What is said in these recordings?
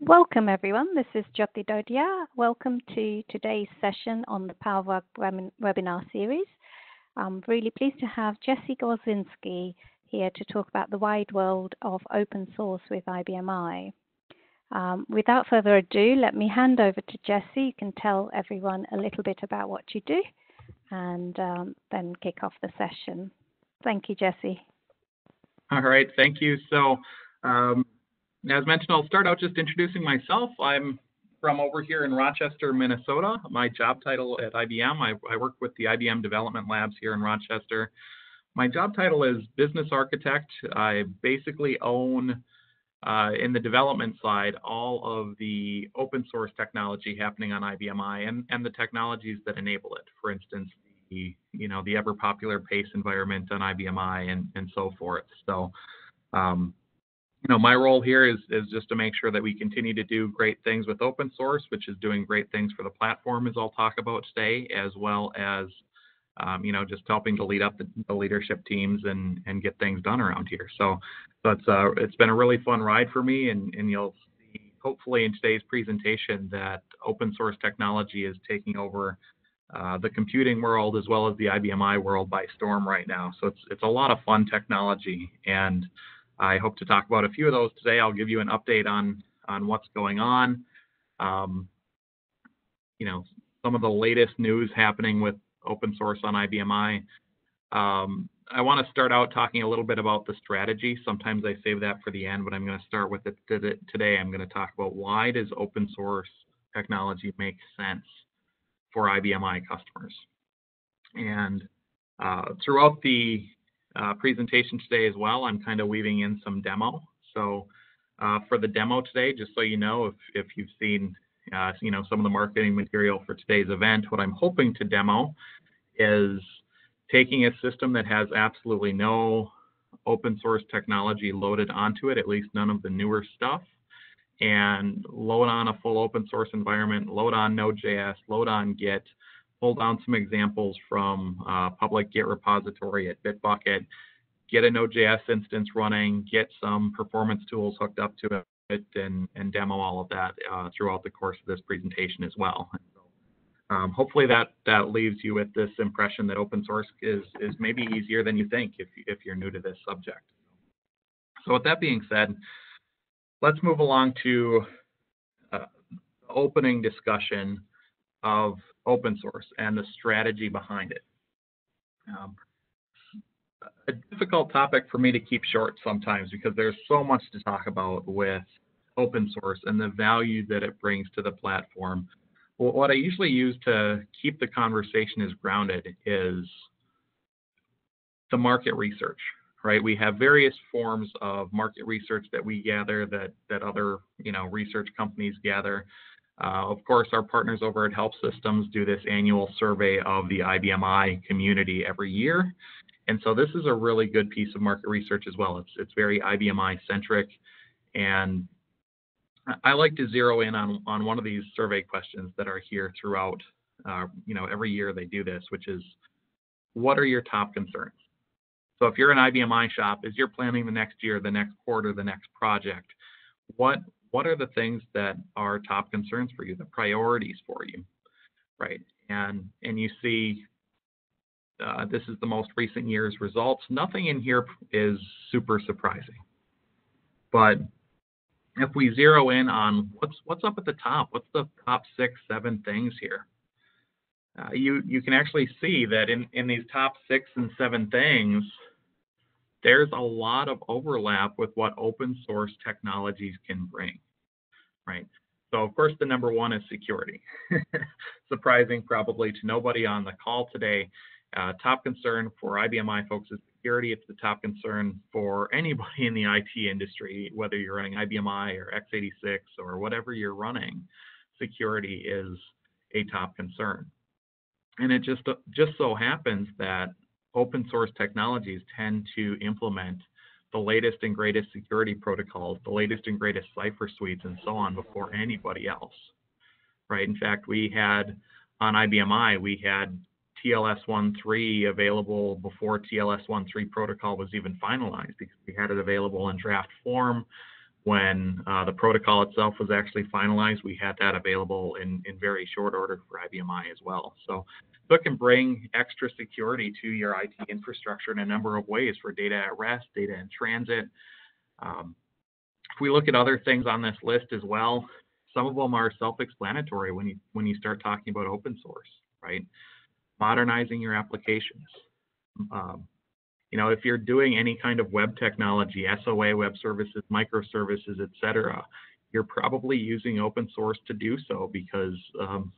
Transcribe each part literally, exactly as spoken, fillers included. Welcome everyone, this is Jyoti Dodia. Welcome to today's session on the PowerVUG web webinar series. I'm really pleased to have Jesse Gorzinski here to talk about the wide world of open source with I B M I. Um, without further ado, let me hand over to Jesse. You can tell everyone a little bit about what you do and um, then kick off the session. Thank you, Jesse. All right, thank you. So, um, as mentioned, I'll start out just introducing myself. I'm from over here in Rochester, Minnesota. My job title at I B M, I, I work with the I B M development labs here in Rochester. My job title is business architect. I basically own, uh, in the development side, all of the open source technology happening on I B M I and, and the technologies that enable it. For instance, the, you know, the ever popular PACE environment on I B M I and, and so forth. So, um, you know, my role here is, is just to make sure that we continue to do great things with open source, which is doing great things for the platform, as I'll talk about today, as well as, um, you know, just helping to lead up the, the leadership teams and, and get things done around here. So, so it's, uh, it's been a really fun ride for me, and, and you'll see, hopefully in today's presentation, that open source technology is taking over uh, the computing world as well as the I B M I world by storm right now. So it's, it's a lot of fun technology, and I hope to talk about a few of those today. I'll give you an update on, on what's going on. Um, you know, some of the latest news happening with open source on I B M I. Um, I want to start out talking a little bit about the strategy. Sometimes I save that for the end, but I'm going to start with it today. I'm going to talk about why does open source technology make sense for I B M I customers. And uh, throughout the Uh, presentation today as well, I'm kind of weaving in some demo. So uh, for the demo today, just so you know, if, if you've seen uh, you know, some of the marketing material for today's event, what I'm hoping to demo is taking a system that has absolutely no open source technology loaded onto it, at least none of the newer stuff, and load on a full open source environment, load on Node.js, load on Git, pull down some examples from uh, public Git repository at Bitbucket, get a Node.js instance running, get some performance tools hooked up to it, and, and demo all of that uh, throughout the course of this presentation as well. So, um, hopefully that, that leaves you with this impression that open source is, is maybe easier than you think if, if you're new to this subject. So with that being said, let's move along to uh, the opening discussion of open source and the strategy behind it. Um, a difficult topic for me to keep short sometimes because there's so much to talk about with open source and the value that it brings to the platform. Well, what I usually use to keep the conversation as grounded is the market research, right? We have various forms of market research that we gather, that, that other, you know, research companies gather. Uh, of course, our partners over at Help Systems do this annual survey of the I B M I community every year. And so this is a really good piece of market research as well. It's, it's very I B M I centric. And I like to zero in on, on one of these survey questions that are here throughout, uh, you know, every year they do this, which is, what are your top concerns? So if you're an I B M I shop, as you're planning the next year, the next quarter, the next project, what What are the things that are top concerns for you, the priorities for you, right? And and you see, uh, this is the most recent year's results. Nothing in here is super surprising. But if we zero in on what's what's up at the top, what's the top six, seven things here, uh, you you can actually see that in in these top six and seven things, there's a lot of overlap with what open source technologies can bring, right? So of course, the number one is security. Surprising probably to nobody on the call today. Uh, top concern for I B M I folks is security. It's the top concern for anybody in the I T industry, whether you're running I B M I or x eighty-six or whatever you're running, security is a top concern. And it just, just so happens that open source technologies tend to implement the latest and greatest security protocols, the latest and greatest cipher suites, and so on before anybody else, right? In fact, we had on I B M I, we had T L S one point three available before T L S one point three protocol was even finalized because we We had it available in draft form. When uh, the protocol itself was actually finalized, we had that available in, in very short order for I B M I as well. So, so it can bring extra security to your I T infrastructure in a number of ways for data at rest, data in transit. Um, if we look at other things on this list as well, some of them are self-explanatory when you, when you start talking about open source, right? Modernizing your applications. Um, You know, if you're doing any kind of web technology, S O A, web services, microservices, et cetera, you're probably using open source to do so, because um,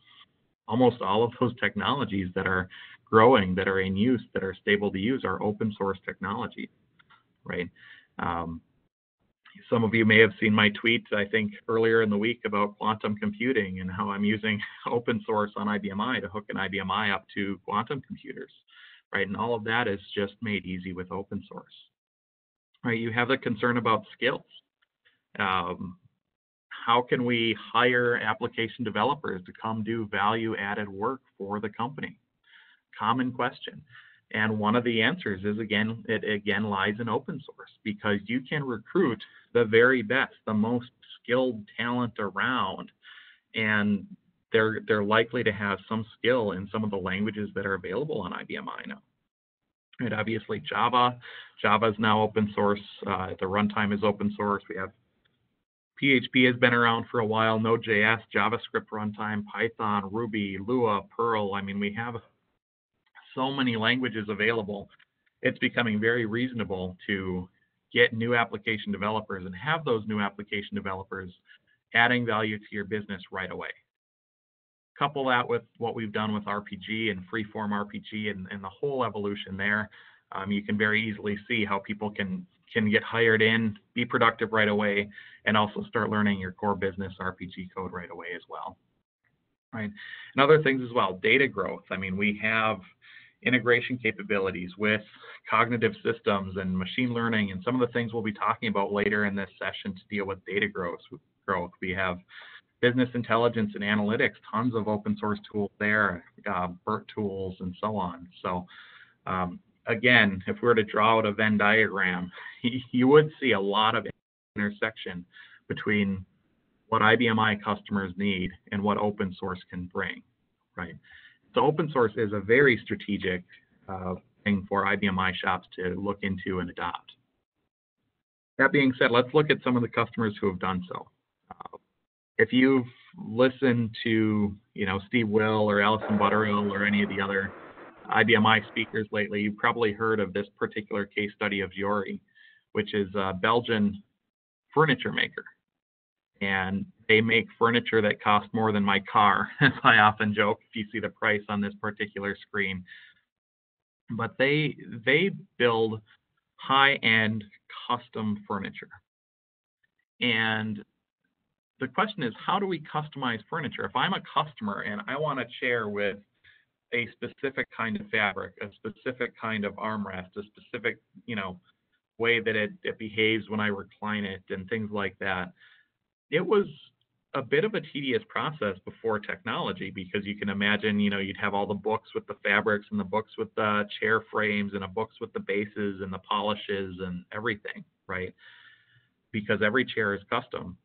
almost all of those technologies that are growing, that are in use, that are stable to use are open source technology, right? Um, some of you may have seen my tweet, I think, earlier in the week about quantum computing and how I'm using open source on I B M I to hook an I B M I up to quantum computers. Right, and all of that is just made easy with open source. Right, you have the concern about skills. Um, how can we hire application developers to come do value-added work for the company? Common question. And one of the answers is, again, it again lies in open source, because you can recruit the very best, the most skilled talent around, and They're, they're likely to have some skill in some of the languages that are available on I B M I now. And obviously Java, Java is now open source. Uh, the runtime is open source. We have P H P has been around for a while, Node.js, JavaScript runtime, Python, Ruby, Lua, Perl. I mean, we have so many languages available. It's becoming very reasonable to get new application developers and have those new application developers adding value to your business right away. Couple that with what we've done with R P G and freeform R P G and, and the whole evolution there, um, you can very easily see how people can can get hired in, be productive right away, and also start learning your core business R P G code right away as well. Right, and other things as well, data growth. I mean, we have integration capabilities with cognitive systems and machine learning, and some of the things we'll be talking about later in this session to deal with data growth. Growth we have. Business intelligence and analytics, tons of open source tools there, uh, BERT tools and so on. So um, again, if we were to draw out a Venn diagram, you would see a lot of intersection between what I B M I customers need and what open source can bring, right? So open source is a very strategic uh, thing for I B M I shops to look into and adopt. That being said, let's look at some of the customers who have done so. Uh, If you've listened to, you know, Steve Will or Allison Butterill or any of the other I B M I speakers lately, you've probably heard of this particular case study of Yori, which is a Belgian furniture maker. And they make furniture that costs more than my car, as I often joke, if you see the price on this particular screen. But they, they build high-end custom furniture. And the question is, how do we customize furniture? If I'm a customer and I want a chair with a specific kind of fabric, a specific kind of armrest, a specific, you know, way that it, it behaves when I recline it and things like that, it was a bit of a tedious process before technology, because you can imagine, you know, you'd have all the books with the fabrics and the books with the chair frames and the books with the bases and the polishes and everything, right? Because every chair is custom.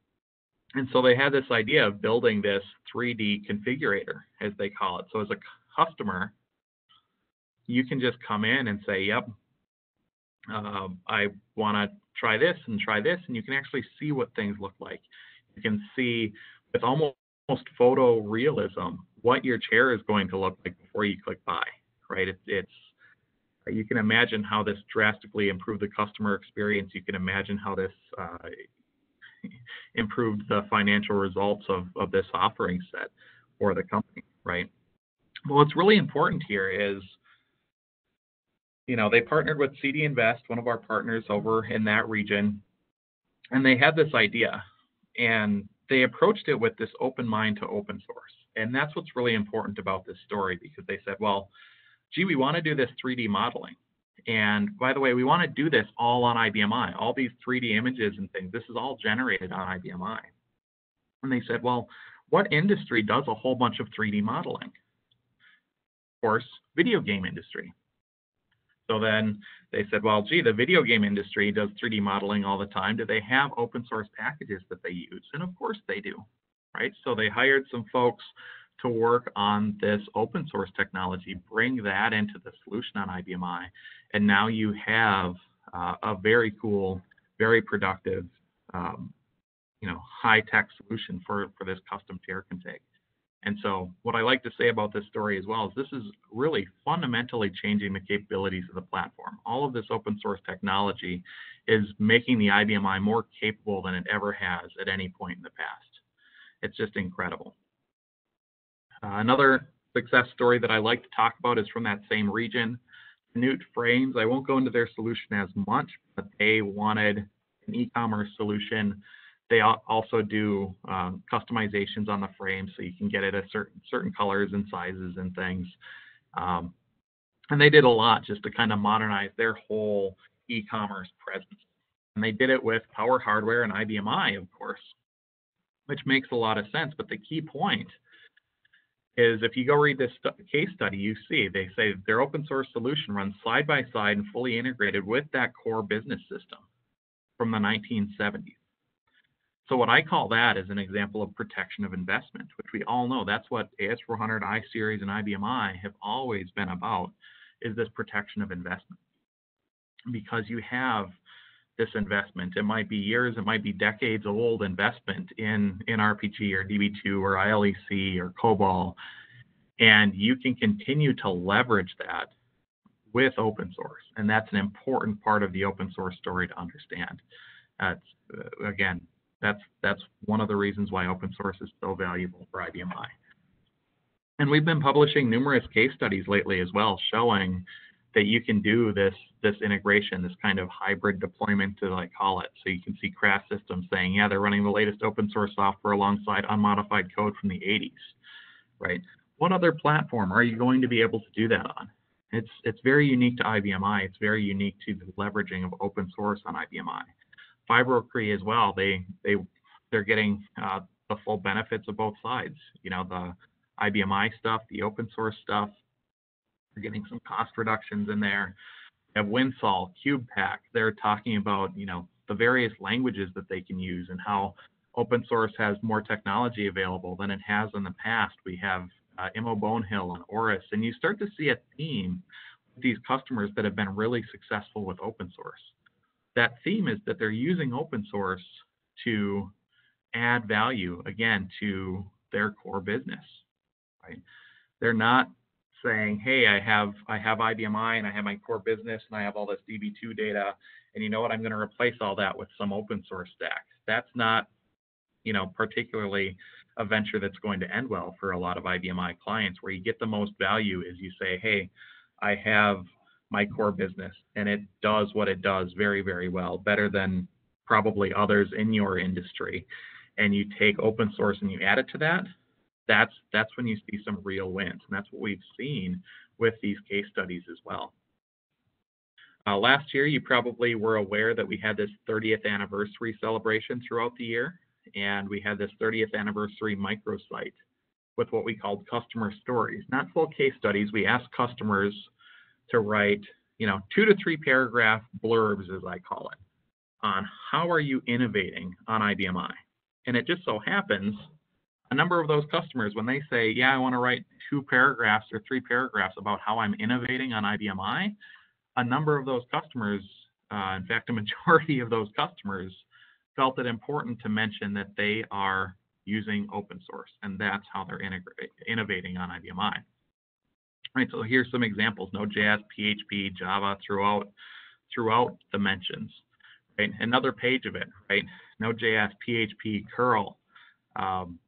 And so they had this idea of building this three D configurator, as they call it. So as a customer, you can just come in and say, yep, uh, I want to try this and try this. And you can actually see what things look like. You can see with almost photorealism what your chair is going to look like before you click buy, right? It, it's you can imagine how this drastically improved the customer experience. You can imagine how this uh, improved the financial results of, of this offering set for the company, right? Well, what's really important here is, you know, they partnered with C D Invest, one of our partners over in that region, and they had this idea, and they approached it with this open mind to open source. And that's what's really important about this story, because they said, well, gee, we want to do this three D modeling. And by the way, we want to do this all on I B M I, all these three D images and things. This is all generated on I B M I. And they said, well, what industry does a whole bunch of three D modeling? Of course, video game industry. So then they said, well, gee, the video game industry does three D modeling all the time. Do they have open source packages that they use? And of course they do, right? So they hired some folks to work on this open source technology, bring that into the solution on I B M i, and now you have uh, a very cool, very productive, um, you know, high-tech solution for, for this custom tier config. And so what I like to say about this story as well is this is really fundamentally changing the capabilities of the platform. All of this open source technology is making the I B M i more capable than it ever has at any point in the past. It's just incredible. Uh, another success story that I like to talk about is from that same region, Knut Frames. I won't go into their solution as much, but they wanted an e-commerce solution. They also do um, customizations on the frame, so you can get it a certain certain colors and sizes and things. Um, and they did a lot just to kind of modernize their whole e-commerce presence. And they did it with Power Hardware and I B M i, of course, which makes a lot of sense. But the key point is if you go read this st case study, you see they say their open source solution runs side by side and fully integrated with that core business system from the nineteen seventies. So what I call that is an example of protection of investment, which we all know that's what A S four hundred, I-Series, and I B M i have always been about, is this protection of investment. Because you have this investment, it might be years, it might be decades old investment in, in R P G or D B two or I L E C or COBOL, and you can continue to leverage that with open source. And that's an important part of the open source story to understand. Uh, uh, again, That's, that's one of the reasons why open source is so valuable for I B M i. And we've been publishing numerous case studies lately as well, showing that you can do this, this integration, this kind of hybrid deployment, as I call it. So you can see crash systems saying, yeah, they're running the latest open source software alongside unmodified code from the eighties, right? What other platform are you going to be able to do that on? It's, it's very unique to I B M i. It's very unique to the leveraging of open source on I B M i. Fibrokree as well, they, they, they're getting uh, the full benefits of both sides. You know, the I B M i stuff, the open source stuff, they're getting some cost reductions in there. They have Winsol, CubePack, they're talking about, you know, the various languages that they can use and how open source has more technology available than it has in the past. We have uh, Immo Bonehill and Oris, and you start to see a theme with these customers that have been really successful with open source. That theme is that they're using open source to add value, again, to their core business, right? They're not saying, hey, I have I have I B M i and I have my core business and I have all this D B two data, and you know what, I'm going to replace all that with some open source stack. That's not, you know, particularly a venture that's going to end well for a lot of I B M i clients. Where you get the most value is you say, hey, I have my core business, and it does what it does very, very well, better than probably others in your industry. And you take open source and you add it to that, that's, that's when you see some real wins. And that's what we've seen with these case studies as well. Uh, last year, you probably were aware that we had this thirtieth anniversary celebration throughout the year, and we had this thirtieth anniversary microsite with what we called customer stories, not full case studies. We asked customers to write, you know, two to three paragraph blurbs, as I call it, on how are you innovating on I B M i. And it just so happens, a number of those customers, when they say, yeah, I want to write two paragraphs or three paragraphs about how I'm innovating on I B M i, a number of those customers, uh, in fact, a majority of those customers felt it important to mention that they are using open source, and that's how they're innovating on I B M i. Right, so here's some examples: Node.js, P H P, Java, throughout throughout the mentions. Right, another page of it. Right, Node.js, P H P, curl. Um,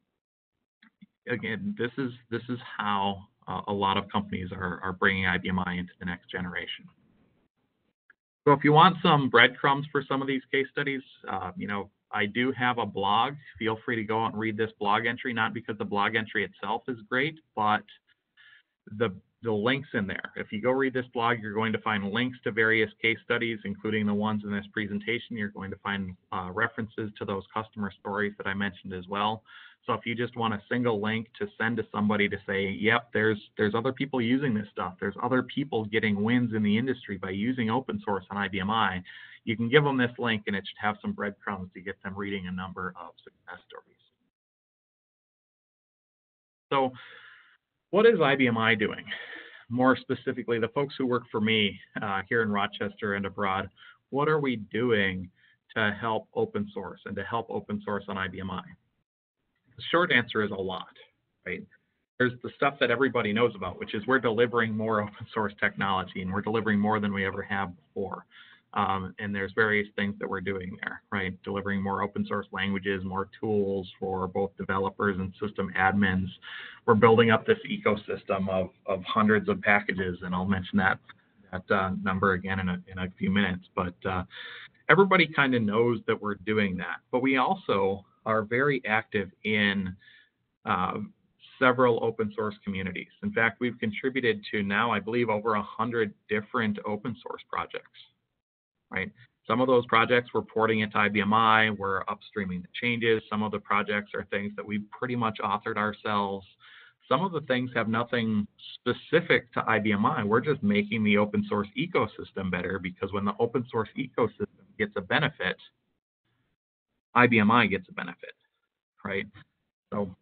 again, this is this is how uh, a lot of companies are are bringing I B M i into the next generation. So, if you want some breadcrumbs for some of these case studies, uh, you know, I do have a blog. Feel free to go out and read this blog entry. Not because the blog entry itself is great, but the The links in there. If you go read this blog, you're going to find links to various case studies, including the ones in this presentation. You're going to find uh, references to those customer stories that I mentioned as well. So if you just want a single link to send to somebody to say, yep, there's there's other people using this stuff, there's other people getting wins in the industry by using open source on I B M I, you can give them this link and it should have some breadcrumbs to get them reading a number of success stories. So what is I B M I doing? More specifically, the folks who work for me uh, here in Rochester and abroad, what are we doing to help open source and to help open source on I B M I? The short answer is a lot, right? There's the stuff that everybody knows about, which is we're delivering more open source technology and we're delivering more than we ever have before. Um, and there's various things that we're doing there, right? Delivering more open source languages, more tools for both developers and system admins. We're building up this ecosystem of, of hundreds of packages, and I'll mention that, that uh, number again in a, in a few minutes. But uh, everybody kind of knows that we're doing that, but we also are very active in uh, several open source communities. In fact, we've contributed to now, I believe, over one hundred different open source projects, right? Some of those projects we're porting into I B M I, we're upstreaming the changes. Some of the projects are things that we've pretty much authored ourselves. Some of the things have nothing specific to I B M I. We're just making the open source ecosystem better, because when the open source ecosystem gets a benefit, I B M I gets a benefit, right? So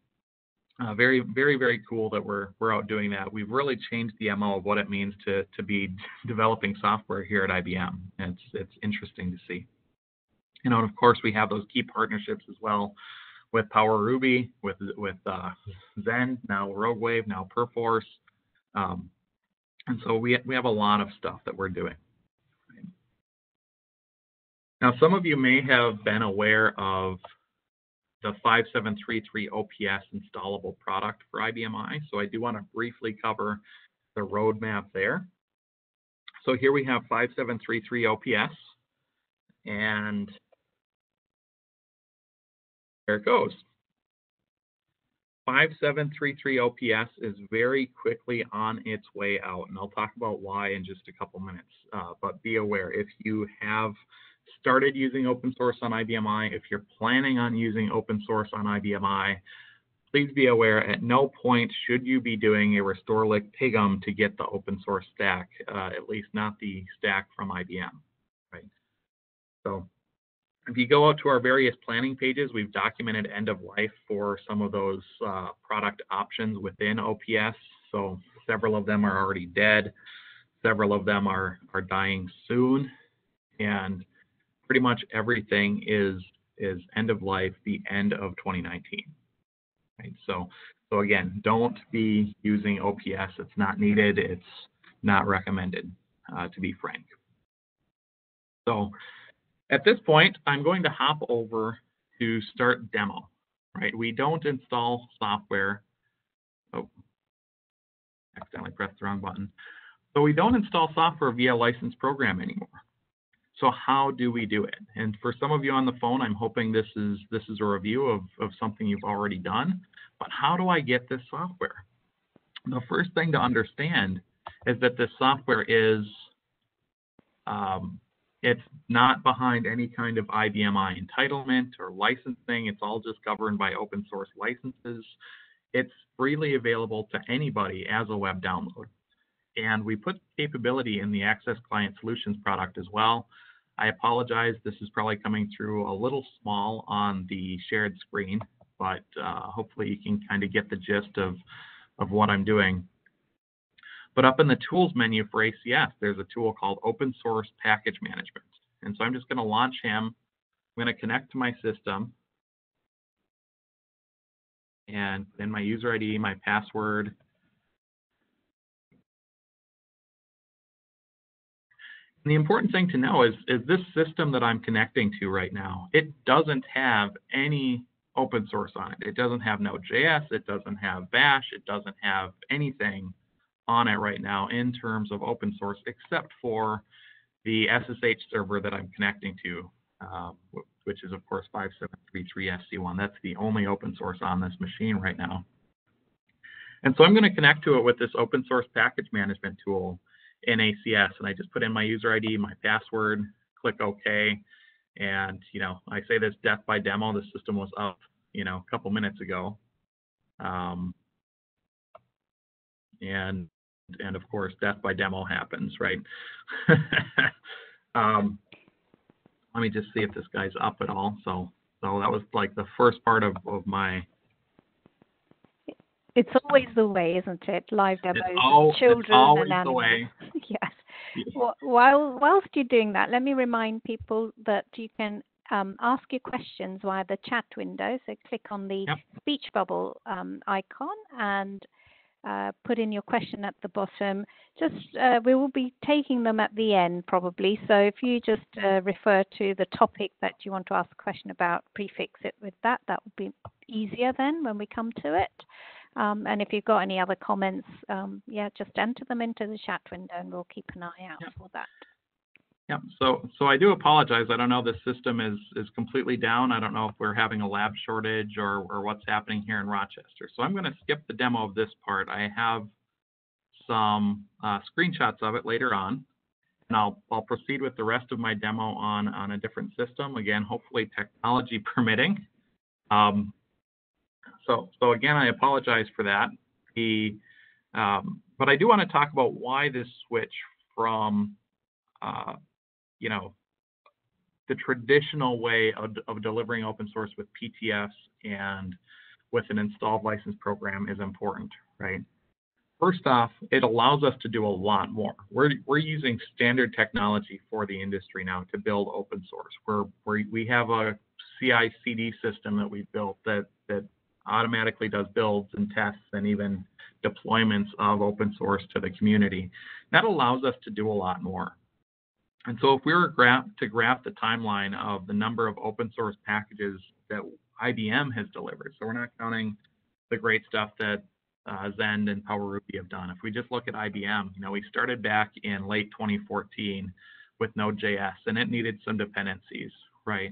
uh, very, very, very cool that we're, we're out doing that. We've really changed the M O of what it means to, to be developing software here at I B M. It's, it's interesting to see. You know, and of course, we have those key partnerships as well with Power Ruby, with, with uh, Zend, now Rogue Wave, now Perforce. Um, and so we, we have a lot of stuff that we're doing. Now, some of you may have been aware of the five seven three three O P S installable product for I B M I, so I do want to briefly cover the roadmap there. So here we have five seven three three O P S, and there it goes. five seven three three O P S is very quickly on its way out, and I'll talk about why in just a couple minutes, uh, but be aware if you have started using open source on I B M I, if you're planning on using open source on I B M I, please be aware at no point should you be doing a restore lick pigum to get the open source stack, uh, at least not the stack from I B M, right? So if you go out to our various planning pages, we've documented end of life for some of those uh, product options within O P S. So several of them are already dead. Several of them are, are dying soon. And pretty much everything is is end of life the end of twenty nineteen, right? So so again, don't be using O P S. It's not needed. It's not recommended, uh, to be frank. So at this point, I'm going to hop over to start demo, right? We don't install software. Oh, accidentally pressed the wrong button. So we don't install software via licensed program anymore. So how do we do it? And for some of you on the phone, I'm hoping this is this is a review of, of something you've already done, but how do I get this software? The first thing to understand is that this software is, um, it's not behind any kind of I B M I entitlement or licensing. It's all just governed by open source licenses. It's freely available to anybody as a web download. And we put capability in the Access Client Solutions product as well. I apologize, this is probably coming through a little small on the shared screen, but uh, hopefully you can kind of get the gist of, of what I'm doing. But up in the tools menu for A C S, there's a tool called Open Source Package Management. And so I'm just going to launch him. I'm going to connect to my system and then my user I D, my password. And the important thing to know is, is this system that I'm connecting to right now, it doesn't have any open source on it. It doesn't have Node.js, it doesn't have Bash, it doesn't have anything on it right now in terms of open source, except for the S S H server that I'm connecting to, um, which is of course five seven three three S C one. That's the only open source on this machine right now. And so I'm going to connect to it with this open source package management tool in A C S, and I just put in my user I D, my password, click OK, and you know, I say this death by demo, the system was up you know, a couple minutes ago. Um, and, and of course, death by demo happens, right? um, let me just see if this guy's up at all. So, so that was like the first part of, of my. It's always the way, isn't it? Live demos, it's all, children, it's always and animals. The way. Yes. Well, while whilst you're doing that, let me remind people that you can um, ask your questions via the chat window. So click on the yep. speech bubble um, icon and uh, put in your question at the bottom. Just uh, we will be taking them at the end probably. So if you just uh, refer to the topic that you want to ask a question about, prefix it with that. That would be easier then when we come to it. Um, and if you've got any other comments, um, yeah, just enter them into the chat window and we'll keep an eye out yep. for that. Yeah, so so I do apologize. I don't know, this system is, is completely down. I don't know if we're having a lab shortage or, or what's happening here in Rochester. So I'm going to skip the demo of this part. I have some uh, screenshots of it later on, and I'll, I'll proceed with the rest of my demo on, on a different system. Again, hopefully technology permitting. Um, So, so again, I apologize for that. The, um, but I do want to talk about why this switch from, uh, you know, the traditional way of, of delivering open source with P T Fs and with an installed license program is important, right? First off, it allows us to do a lot more. We're we're using standard technology for the industry now to build open source. We're, we're we have a C I C D system that we've built that that automatically does builds and tests and even deployments of open source to the community. That allows us to do a lot more. And so if we were graph, to graph the timeline of the number of open source packages that I B M has delivered, so we're not counting the great stuff that uh, Zend and Power Ruby have done. If we just look at I B M, you know, we started back in late twenty fourteen with Node dot J S, and it needed some dependencies, right?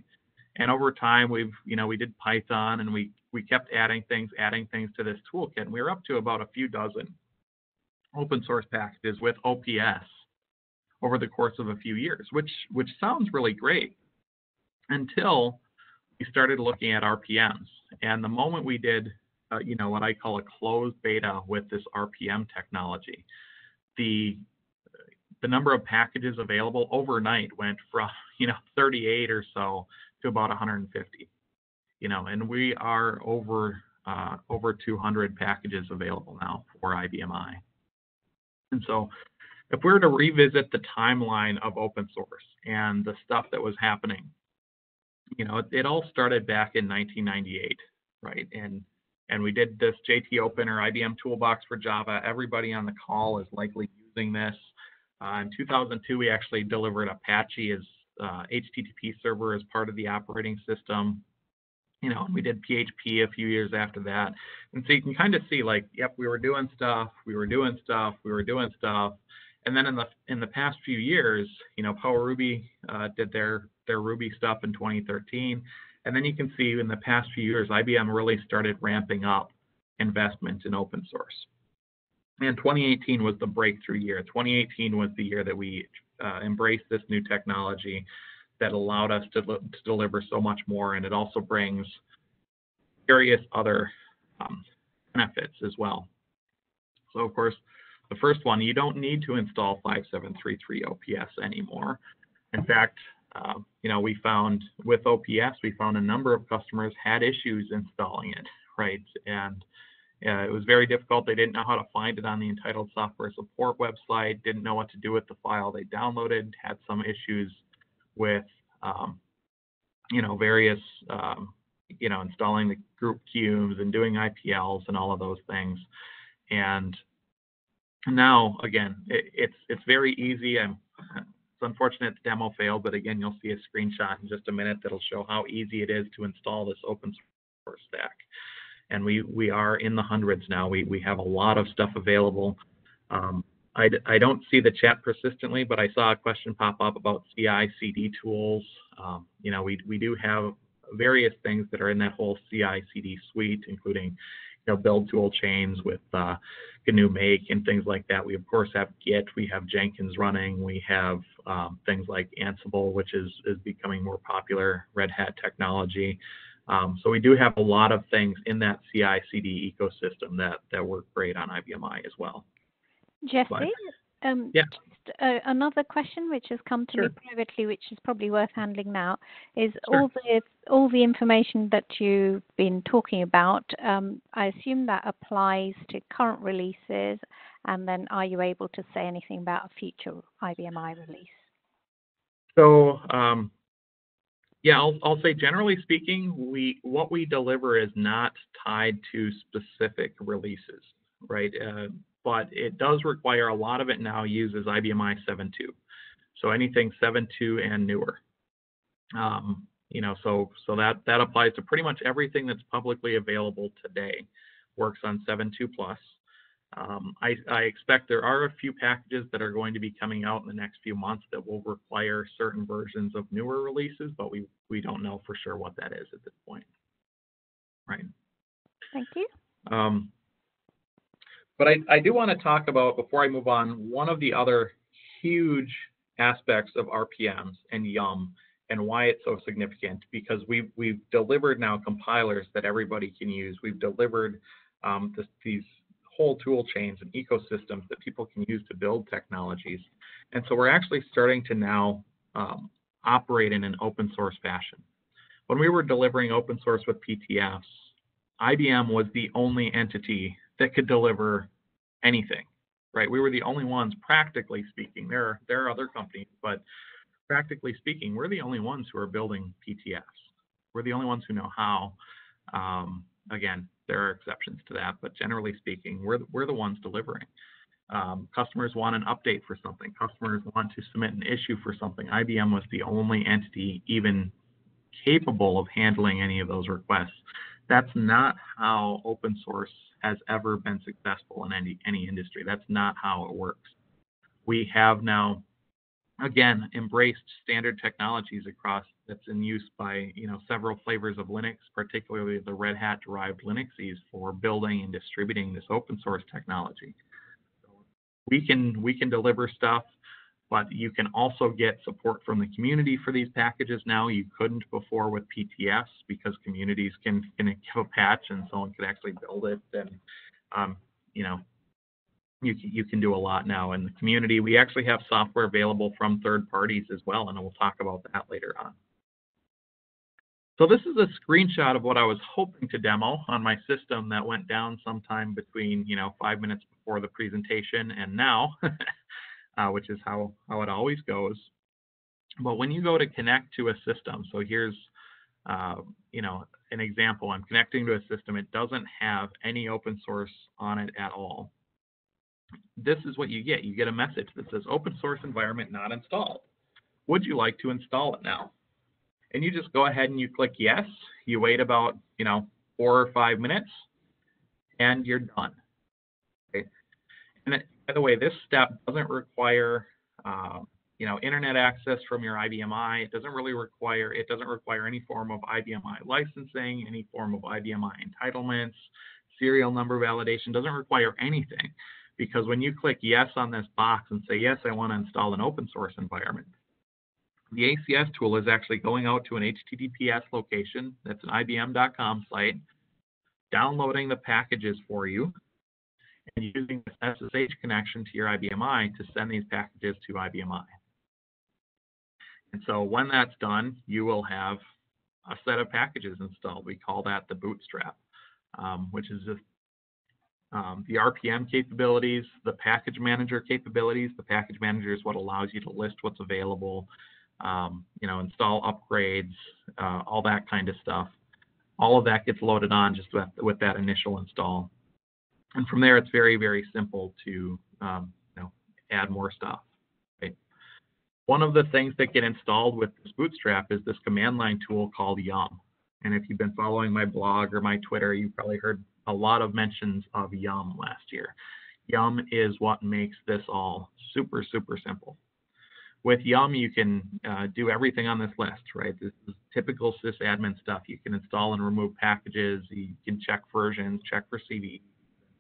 And over time, we've, you know, we did Python and we we kept adding things, adding things to this toolkit. And we were up to about a few dozen open source packages with O P S over the course of a few years, which which sounds really great until we started looking at R P Ms. And the moment we did, uh, you know, what I call a closed beta with this R P M technology, the the number of packages available overnight went from, you know, thirty-eight or so to about one hundred fifty, you know, and we are over uh, over two hundred packages available now for I B M I. And so, if we were to revisit the timeline of open source and the stuff that was happening, you know, it, it all started back in nineteen ninety-eight, right? And and we did this J T Open or I B M Toolbox for Java. Everybody on the call is likely using this. Uh, in two thousand two, we actually delivered Apache as Uh, H T T P server as part of the operating system, you know, and we did P H P a few years after that. And so you can kind of see like, yep, we were doing stuff, we were doing stuff, we were doing stuff. And then in the in the past few years, you know, Power Ruby uh, did their, their Ruby stuff in twenty thirteen. And then you can see in the past few years, I B M really started ramping up investment in open source. And twenty eighteen was the breakthrough year. twenty eighteen was the year that we uh, embraced this new technology that allowed us to, to deliver so much more. And it also brings various other um, benefits as well. So, of course, the first one, you don't need to install five seven three three O P S anymore. In fact, uh, you know, we found with O P S, we found a number of customers had issues installing it, right? And Uh, it was very difficult. They didn't know how to find it on the entitled software support website, didn't know what to do with the file they downloaded, had some issues with, um, you know, various, um, you know, installing the group queues and doing I P Ls and all of those things. And now, again, it, it's it's very easy. I'm, it's unfortunate the demo failed, but again, you'll see a screenshot in just a minute that'll show how easy it is to install this open source stack. And we, we are in the hundreds now. We, we have a lot of stuff available. Um, I, I don't see the chat persistently, but I saw a question pop up about C I C D tools. Um, you know, we, we do have various things that are in that whole C I C D suite, including, you know, build tool chains with uh, G N U Make and things like that. We, of course, have Git. We have Jenkins running. We have um, things like Ansible, which is, is becoming more popular, Red Hat technology. Um, so we do have a lot of things in that C I C D ecosystem that, that work great on I B M I as well. Jesse, but, um, yeah. just, uh, another question which has come to sure. me privately, which is probably worth handling now, is sure. all the all the information that you've been talking about, um, I assume that applies to current releases, and then are you able to say anything about a future I B M I release? So, um, yeah, I'll, I'll say generally speaking, we what we deliver is not tied to specific releases, right? Uh, but it does require a lot of it now uses I B M I seven point two. So anything seven point two and newer. Um, you know, so so that, that applies to pretty much everything that's publicly available today. Works on seven point two plus. Um, I, I expect there are a few packages that are going to be coming out in the next few months that will require certain versions of newer releases, but we, we don't know for sure what that is at this point. Right. Thank you. Um, but I, I do want to talk about, before I move on, one of the other huge aspects of R P Ms and Yum and why it's so significant, because we've, we've delivered now compilers that everybody can use. We've delivered um, this, these whole tool chains and ecosystems that people can use to build technologies. And so we're actually starting to now um, operate in an open source fashion. When we were delivering open source with P T Fs, I B M was the only entity that could deliver anything, right? We were the only ones, practically speaking. There are, there are other companies, but practically speaking, we're the only ones who are building P T Fs. We're the only ones who know how. Um, again, there are exceptions to that, but generally speaking, we're, we're the ones delivering. Um, customers want an update for something. Customers want to submit an issue for something. I B M was the only entity even capable of handling any of those requests. That's not how open source has ever been successful in any, any industry. That's not how it works. We have now, again, embraced standard technologies across that's in use by, you know, several flavors of Linux, particularly the Red Hat derived Linuxes for building and distributing this open source technology. We can, we can deliver stuff, but you can also get support from the community for these packages now. You couldn't before with P T Fs because communities can, can give a patch and someone could actually build it. And, um, you know, you can, you can do a lot now in the community. We actually have software available from third parties as well, and we'll talk about that later on. So this is a screenshot of what I was hoping to demo on my system that went down sometime between, you know, five minutes before the presentation and now, uh, which is how, how it always goes. But when you go to connect to a system, so here's, uh, you know, an example. I'm connecting to a system. It doesn't have any open source on it at all. This is what you get. You get a message that says open source environment not installed. Would you like to install it now? And you just go ahead and you click yes, you wait about, you know, four or five minutes, and you're done. Okay. And it, by the way, this step doesn't require, um, you know, internet access from your I B M I. It doesn't really require, it doesn't require any form of I B M I licensing, any form of I B M I entitlements, serial number validation, doesn't require anything. Because when you click yes on this box and say, yes, I want to install an open source environment, the A C S tool is actually going out to an H T T P S location, that's an I B M dot com site, downloading the packages for you, and using this S S H connection to your I B M I to send these packages to I B M I. And so when that's done, you will have a set of packages installed. We call that the bootstrap, um, which is just Um, the R P M capabilities, the package manager capabilities. The package manager is what allows you to list what's available, um, you know, install upgrades, uh, all that kind of stuff. All of that gets loaded on just with, with that initial install. And from there, it's very, very simple to, um, you know, add more stuff. Right? One of the things that get installed with this bootstrap is this command line tool called Yum. And if you've been following my blog or my Twitter, you've probably heard a lot of mentions of Yum last year. Yum is what makes this all super, super simple. With Yum, you can uh, do everything on this list, right? This is typical sysadmin stuff. You can install and remove packages. You can check versions, check for C V,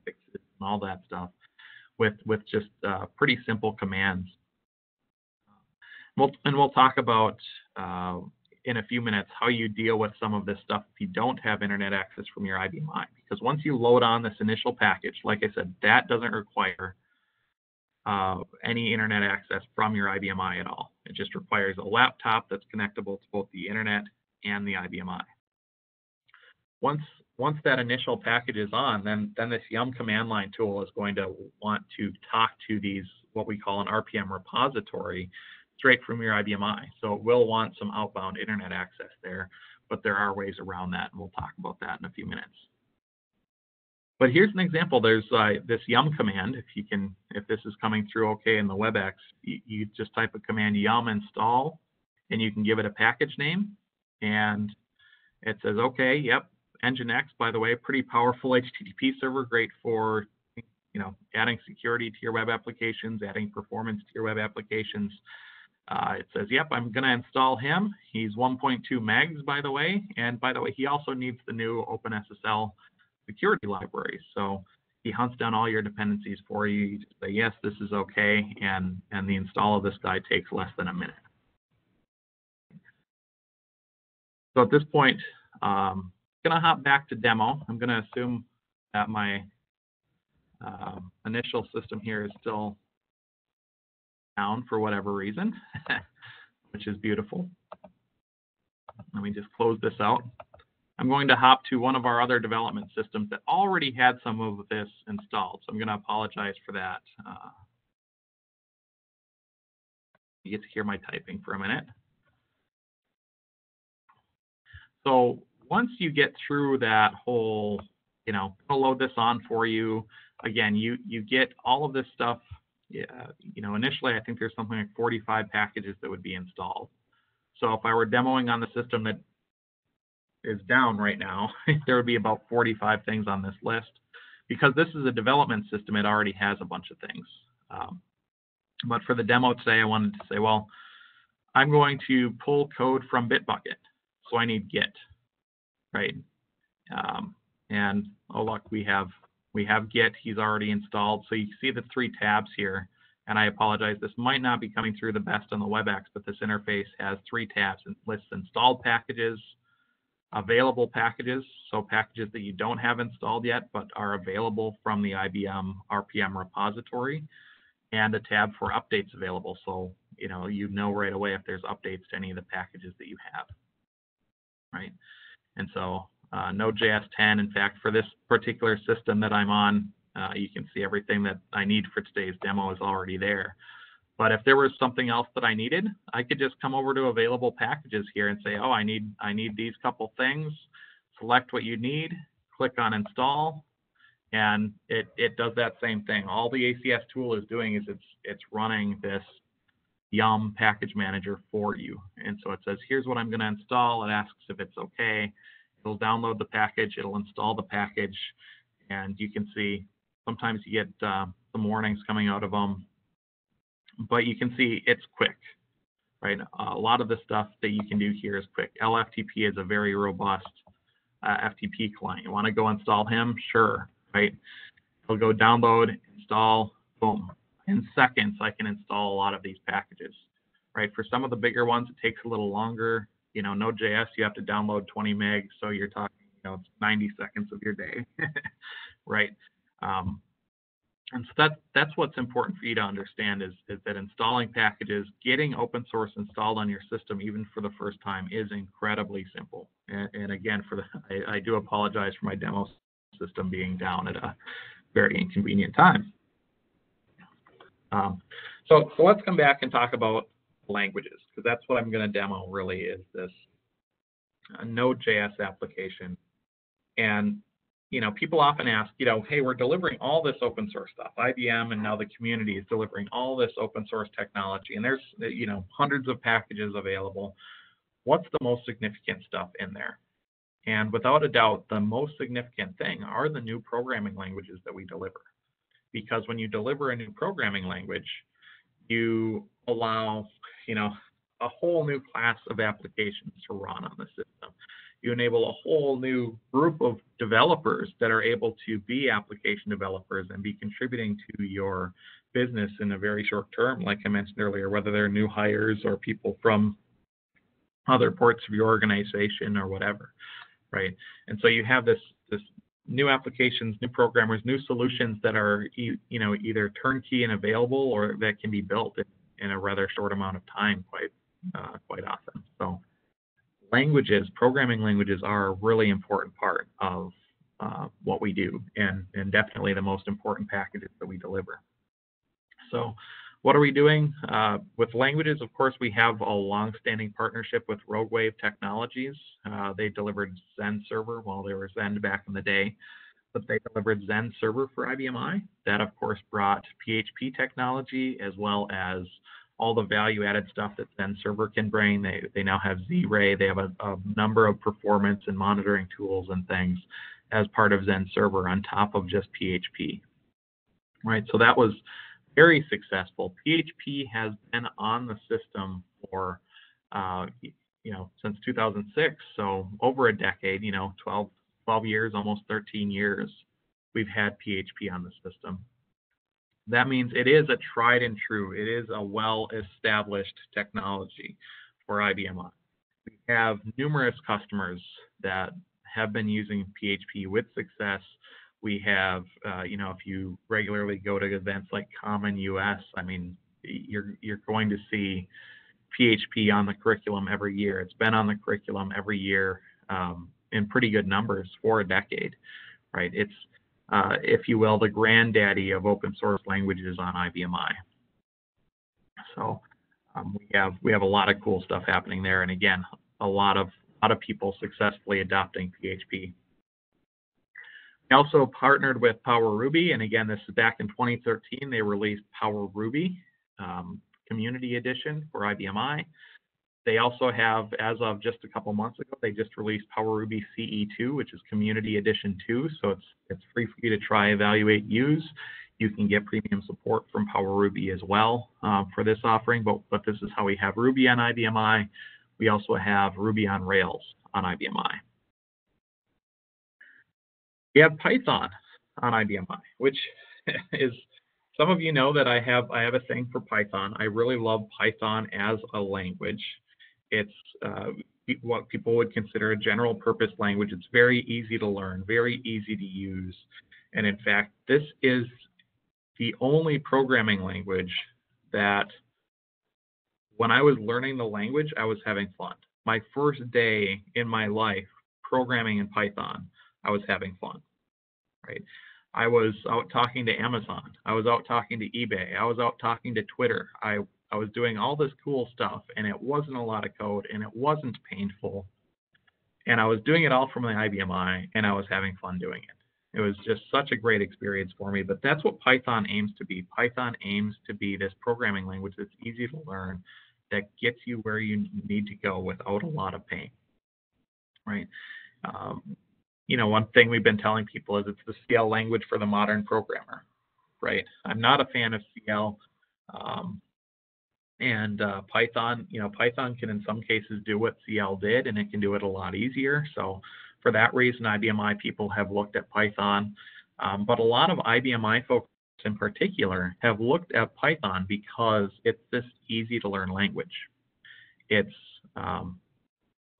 fixes, and all that stuff with, with just uh, pretty simple commands. We'll, and we'll talk about uh, in a few minutes how you deal with some of this stuff if you don't have internet access from your I B M I. Because once you load on this initial package, like I said, that doesn't require uh, any internet access from your I B M I at all. It just requires a laptop that's connectable to both the internet and the I B M I. Once Once that initial package is on, then, then this yum command line tool is going to want to talk to these, what we call an R P M repository, straight from your I B M I. So it will want some outbound internet access there, but there are ways around that, and we'll talk about that in a few minutes. But here's an example. There's uh, this yum command. If you can, if this is coming through okay in the WebEx, you, you just type a command yum install, and you can give it a package name, and it says, okay, yep. Nginx, by the way, pretty powerful H T T P server, great for, you know, adding security to your web applications, adding performance to your web applications. Uh, it says, yep, I'm going to install him. He's one point two megs, by the way. And by the way, he also needs the new OpenSSL security library. So he hunts down all your dependencies for you. You just say, yes, this is okay. And, and the install of this guy takes less than a minute. So at this point, um, going to hop back to demo. I'm going to assume that my uh, initial system here is still down for whatever reason, which is beautiful. Let me just close this out. I'm going to hop to one of our other development systems that already had some of this installed, so I'm going to apologize for that. Uh, you get to hear my typing for a minute. So once you get through that whole, you know, I'll load this on for you. Again, you you get all of this stuff. Yeah, you know, initially I think there's something like forty-five packages that would be installed. So if I were demoing on the system that is down right now, there would be about forty-five things on this list. Because this is a development system, it already has a bunch of things. Um, but for the demo today, I wanted to say, well, I'm going to pull code from Bitbucket, so I need Git. Right, um, and oh look, we have we have Git. He's already installed. So you can see the three tabs here. And I apologize, this might not be coming through the best on the WebEx, but this interface has three tabs and lists installed packages, available packages, so packages that you don't have installed yet but are available from the I B M R P M repository, and a tab for updates available. So you know you know right away if there's updates to any of the packages that you have. Right. And so uh, Node.js ten, in fact, for this particular system that I'm on, uh, you can see everything that I need for today's demo is already there. But if there was something else that I needed, I could just come over to available packages here and say, oh, I need, I need these couple things, select what you need, click on install, and it, it does that same thing. All the A C S tool is doing is it's, it's running this yum package manager for you. And so it says, here's what I'm going to install. It asks if it's okay. It'll download the package. It'll install the package. And you can see sometimes you get uh, some warnings coming out of them. But you can see it's quick, right? A lot of the stuff that you can do here is quick. L F T P is a very robust uh, F T P client. You want to go install him? Sure, right? It'll go download, install, boom. In seconds, I can install a lot of these packages, right? For some of the bigger ones, it takes a little longer. You know, Node.js, you have to download twenty megs, so you're talking, you know, it's ninety seconds of your day, right? Um, and so that, that's what's important for you to understand is, is that installing packages, getting open source installed on your system, even for the first time, is incredibly simple. And, and again, for the, I, I do apologize for my demo system being down at a very inconvenient time. Um, so, so let's come back and talk about languages, because that's what I'm going to demo really is this uh, Node.js application. And, you know, people often ask, you know, hey, we're delivering all this open source stuff. I B M and now the community is delivering all this open source technology, and there's, you know, hundreds of packages available. What's the most significant stuff in there? And without a doubt, the most significant thing are the new programming languages that we deliver. Because when you deliver a new programming language, you allow, you know, a whole new class of applications to run on the system. You enable a whole new group of developers that are able to be application developers and be contributing to your business in a very short term, like I mentioned earlier, whether they're new hires or people from other parts of your organization or whatever, right? And so you have this this new applications, new programmers, new solutions that are e you know either turnkey and available, or that can be built in, in a rather short amount of time, quite uh, quite often. So languages, programming languages, are a really important part of uh, what we do, and and definitely the most important packages that we deliver. So what are we doing uh, with languages? Of course, we have a long-standing partnership with Rogue Wave Technologies. Uh, they delivered Zend Server while well, they were Zend back in the day, but they delivered Zend Server for I B M i. That, of course, brought P H P technology as well as all the value-added stuff that Zend Server can bring. They they now have Z-Ray. They have a, a number of performance and monitoring tools and things as part of Zend Server on top of just P H P. Right. So that was very successful. P H P has been on the system for, uh, you know, since two thousand six, so over a decade, you know, twelve, twelve years, almost thirteen years, we've had P H P on the system. That means it is a tried and true, it is a well-established technology for I B M i. We have numerous customers that have been using P H P with success. We have, uh, you know, if you regularly go to events like Common U S, I mean, you're you're going to see P H P on the curriculum every year. It's been on the curriculum every year um, in pretty good numbers for a decade, right? It's, uh, if you will, the granddaddy of open source languages on I B M i. So um, we have we have a lot of cool stuff happening there, and again, a lot of a lot of people successfully adopting P H P. We also partnered with Power Ruby, and again, this is back in twenty thirteen. They released Power Ruby um, Community Edition for I B M i. They also have, as of just a couple months ago, they just released Power Ruby C E two, which is Community Edition two. So it's it's free for you to try, evaluate, use. You can get premium support from Power Ruby as well uh, for this offering. But but this is how we have Ruby on I B M i. We also have Ruby on Rails on I B M i. We have Python on I B M i, which is, some of you know that I have I have a thing for Python. I really love Python as a language. It's uh, what people would consider a general purpose language. It's very easy to learn, very easy to use. And in fact, this is the only programming language that when I was learning the language, I was having fun. My first day in my life programming in Python, I was having fun, right? I was out talking to Amazon. I was out talking to eBay. I was out talking to Twitter. I, I was doing all this cool stuff, and it wasn't a lot of code, and it wasn't painful. And I was doing it all from the I B M i, and I was having fun doing it. It was just such a great experience for me, but that's what Python aims to be. Python aims to be this programming language that's easy to learn, that gets you where you need to go without a lot of pain, right? Um, You know, one thing we've been telling people is it's the C L language for the modern programmer, right? I'm not a fan of C L, um, and uh, Python, you know, Python can in some cases do what C L did, and it can do it a lot easier. So for that reason, I B M i people have looked at Python, um, but a lot of I B M i folks in particular have looked at Python because it's this easy to learn language. It's, um,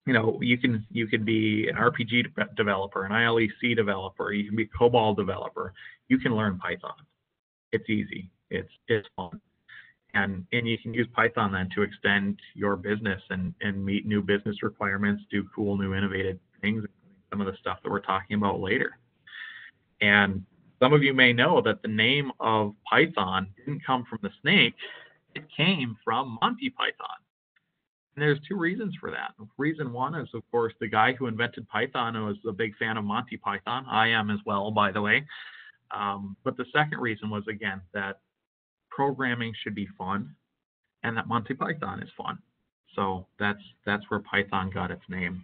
you know, you can you can be an R P G developer, an I L E C developer, you can be a COBOL developer. You can learn Python. It's easy. It's it's fun, and and you can use Python then to extend your business and and meet new business requirements, do cool new innovative things, some of the stuff that we're talking about later. And some of you may know that the name of Python didn't come from the snake; it came from Monty Python. And there's two reasons for that. Reason one is, of course, the guy who invented Python was a big fan of Monty Python. I am as well, by the way. Um, but the second reason was, again, that programming should be fun and that Monty Python is fun. So that's that's where Python got its name.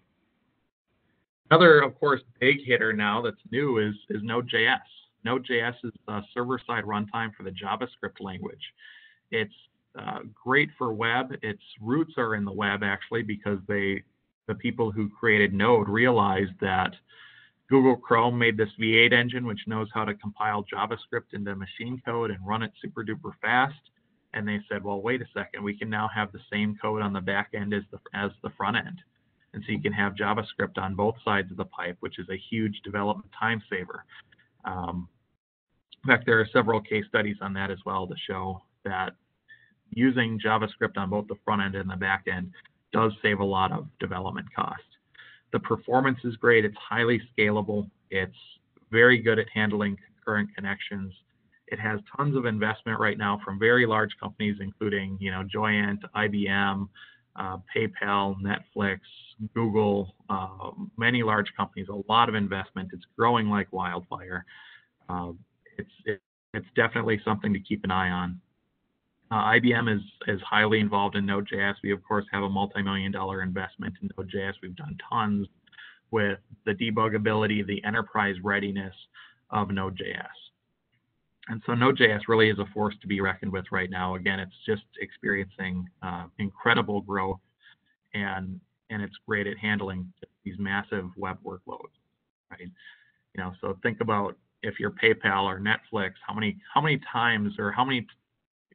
Another, of course, big hitter now that's new is, is Node.js. Node.js is a server-side runtime for the JavaScript language. It's Uh, great for web. Its roots are in the web, actually, because they, the people who created Node realized that Google Chrome made this V eight engine, which knows how to compile JavaScript into machine code and run it super duper fast. And they said, well, wait a second, we can now have the same code on the back end as the, as the front end. And so you can have JavaScript on both sides of the pipe, which is a huge development time saver. Um, in fact, there are several case studies on that as well to show that using JavaScript on both the front end and the back end does save a lot of development cost. The performance is great. It's highly scalable. It's very good at handling concurrent connections. It has tons of investment right now from very large companies, including, you know, Joyent, I B M, uh, PayPal, Netflix, Google, uh, many large companies, a lot of investment. It's growing like wildfire. Uh, it's, it, it's definitely something to keep an eye on. Uh, I B M is, is highly involved in Node.js. We, of course, have a multi-million dollar investment in Node.js. We've done tons with the debugability, the enterprise readiness of Node.js. And so Node.js really is a force to be reckoned with right now. Again, it's just experiencing uh, incredible growth, and and it's great at handling these massive web workloads, right? You know, so think about if you're PayPal or Netflix, how many how many times or how many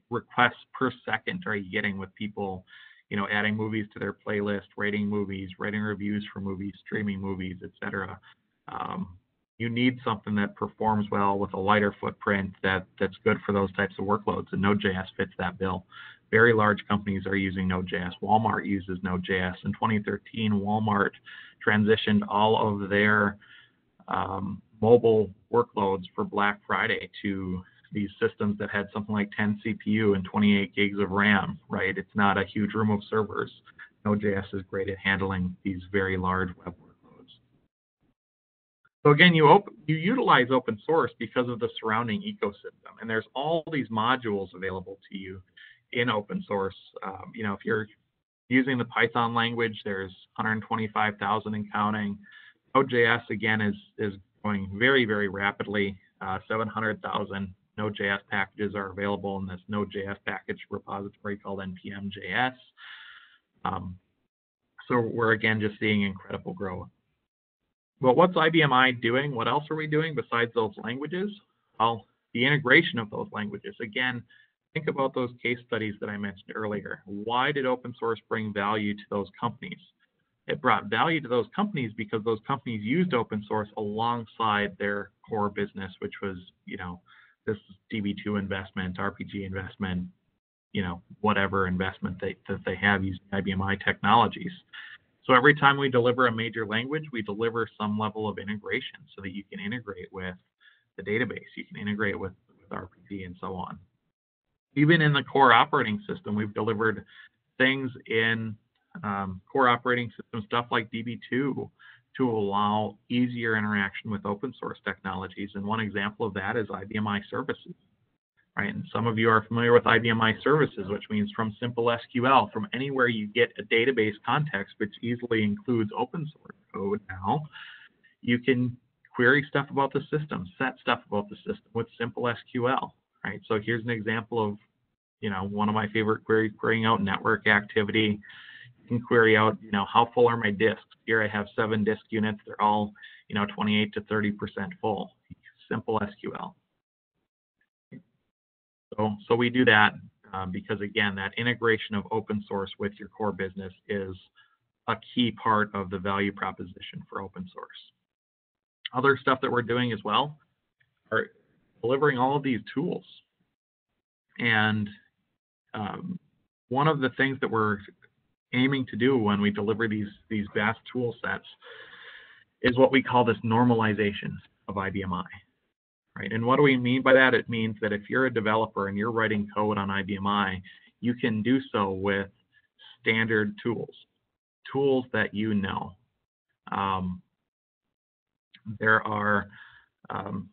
requests per second are you getting with people, you know, adding movies to their playlist, rating movies, writing reviews for movies, streaming movies, et cetera. Um, you need something that performs well with a lighter footprint that, that's good for those types of workloads, and Node.js fits that bill. Very large companies are using Node.js. Walmart uses Node.js. In twenty thirteen, Walmart transitioned all of their um, mobile workloads for Black Friday to these systems that had something like ten C P U and twenty-eight gigs of RAM, right? It's not a huge room of servers. Node.js is great at handling these very large web workloads. So again, you, open, you utilize open source because of the surrounding ecosystem, and there's all these modules available to you in open source. Um, you know, if you're using the Python language, there's one hundred twenty-five thousand and counting. Node.js, again, is, is growing very, very rapidly, uh, seven hundred thousand. Node.js packages are available in this Node.js package repository called N P M J S. Um, so we're again just seeing incredible growth. But what's I B M I doing? What else are we doing besides those languages? Well, the integration of those languages. Again, think about those case studies that I mentioned earlier. Why did open source bring value to those companies? It brought value to those companies because those companies used open source alongside their core business, which was, you know, this D B two investment, R P G investment, you know, whatever investment they, that they have using I B M I technologies. So every time we deliver a major language, we deliver some level of integration so that you can integrate with the database, you can integrate with, with R P G and so on. Even in the core operating system, we've delivered things in um, core operating system stuff like D B two, to allow easier interaction with open source technologies. And one example of that is I B M I services, right? And some of you are familiar with I B M I services, which means from simple S Q L, from anywhere you get a database context, which easily includes open source code now, you can query stuff about the system, set stuff about the system with simple S Q L, right? So here's an example of, you know, one of my favorite queries, querying out network activity. Can query out, you know, how full are my disks? Here I have seven disk units. They're all, you know, twenty-eight to thirty percent full. Simple S Q L. So, so we do that um, because, again, that integration of open source with your core business is a key part of the value proposition for open source. Other stuff that we're doing as well are delivering all of these tools. And um, one of the things that we're aiming to do when we deliver these these vast tool sets is what we call this normalization of I B M I, right? And what do we mean by that? It means that if you're a developer and you're writing code on I B M I, you can do so with standard tools, tools that you know. Um, there are, um,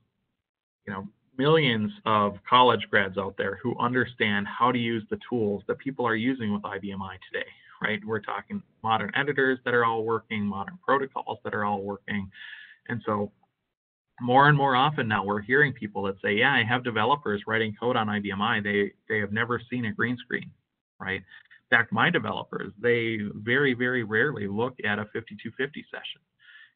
you know, millions of college grads out there who understand how to use the tools that people are using with I B M I today. Right? We're talking modern editors that are all working, modern protocols that are all working. And so more and more often now we're hearing people that say, yeah, I have developers writing code on I B M I. They, they have never seen a green screen, right? In fact, my developers, they very, very rarely look at a fifty-two fifty session.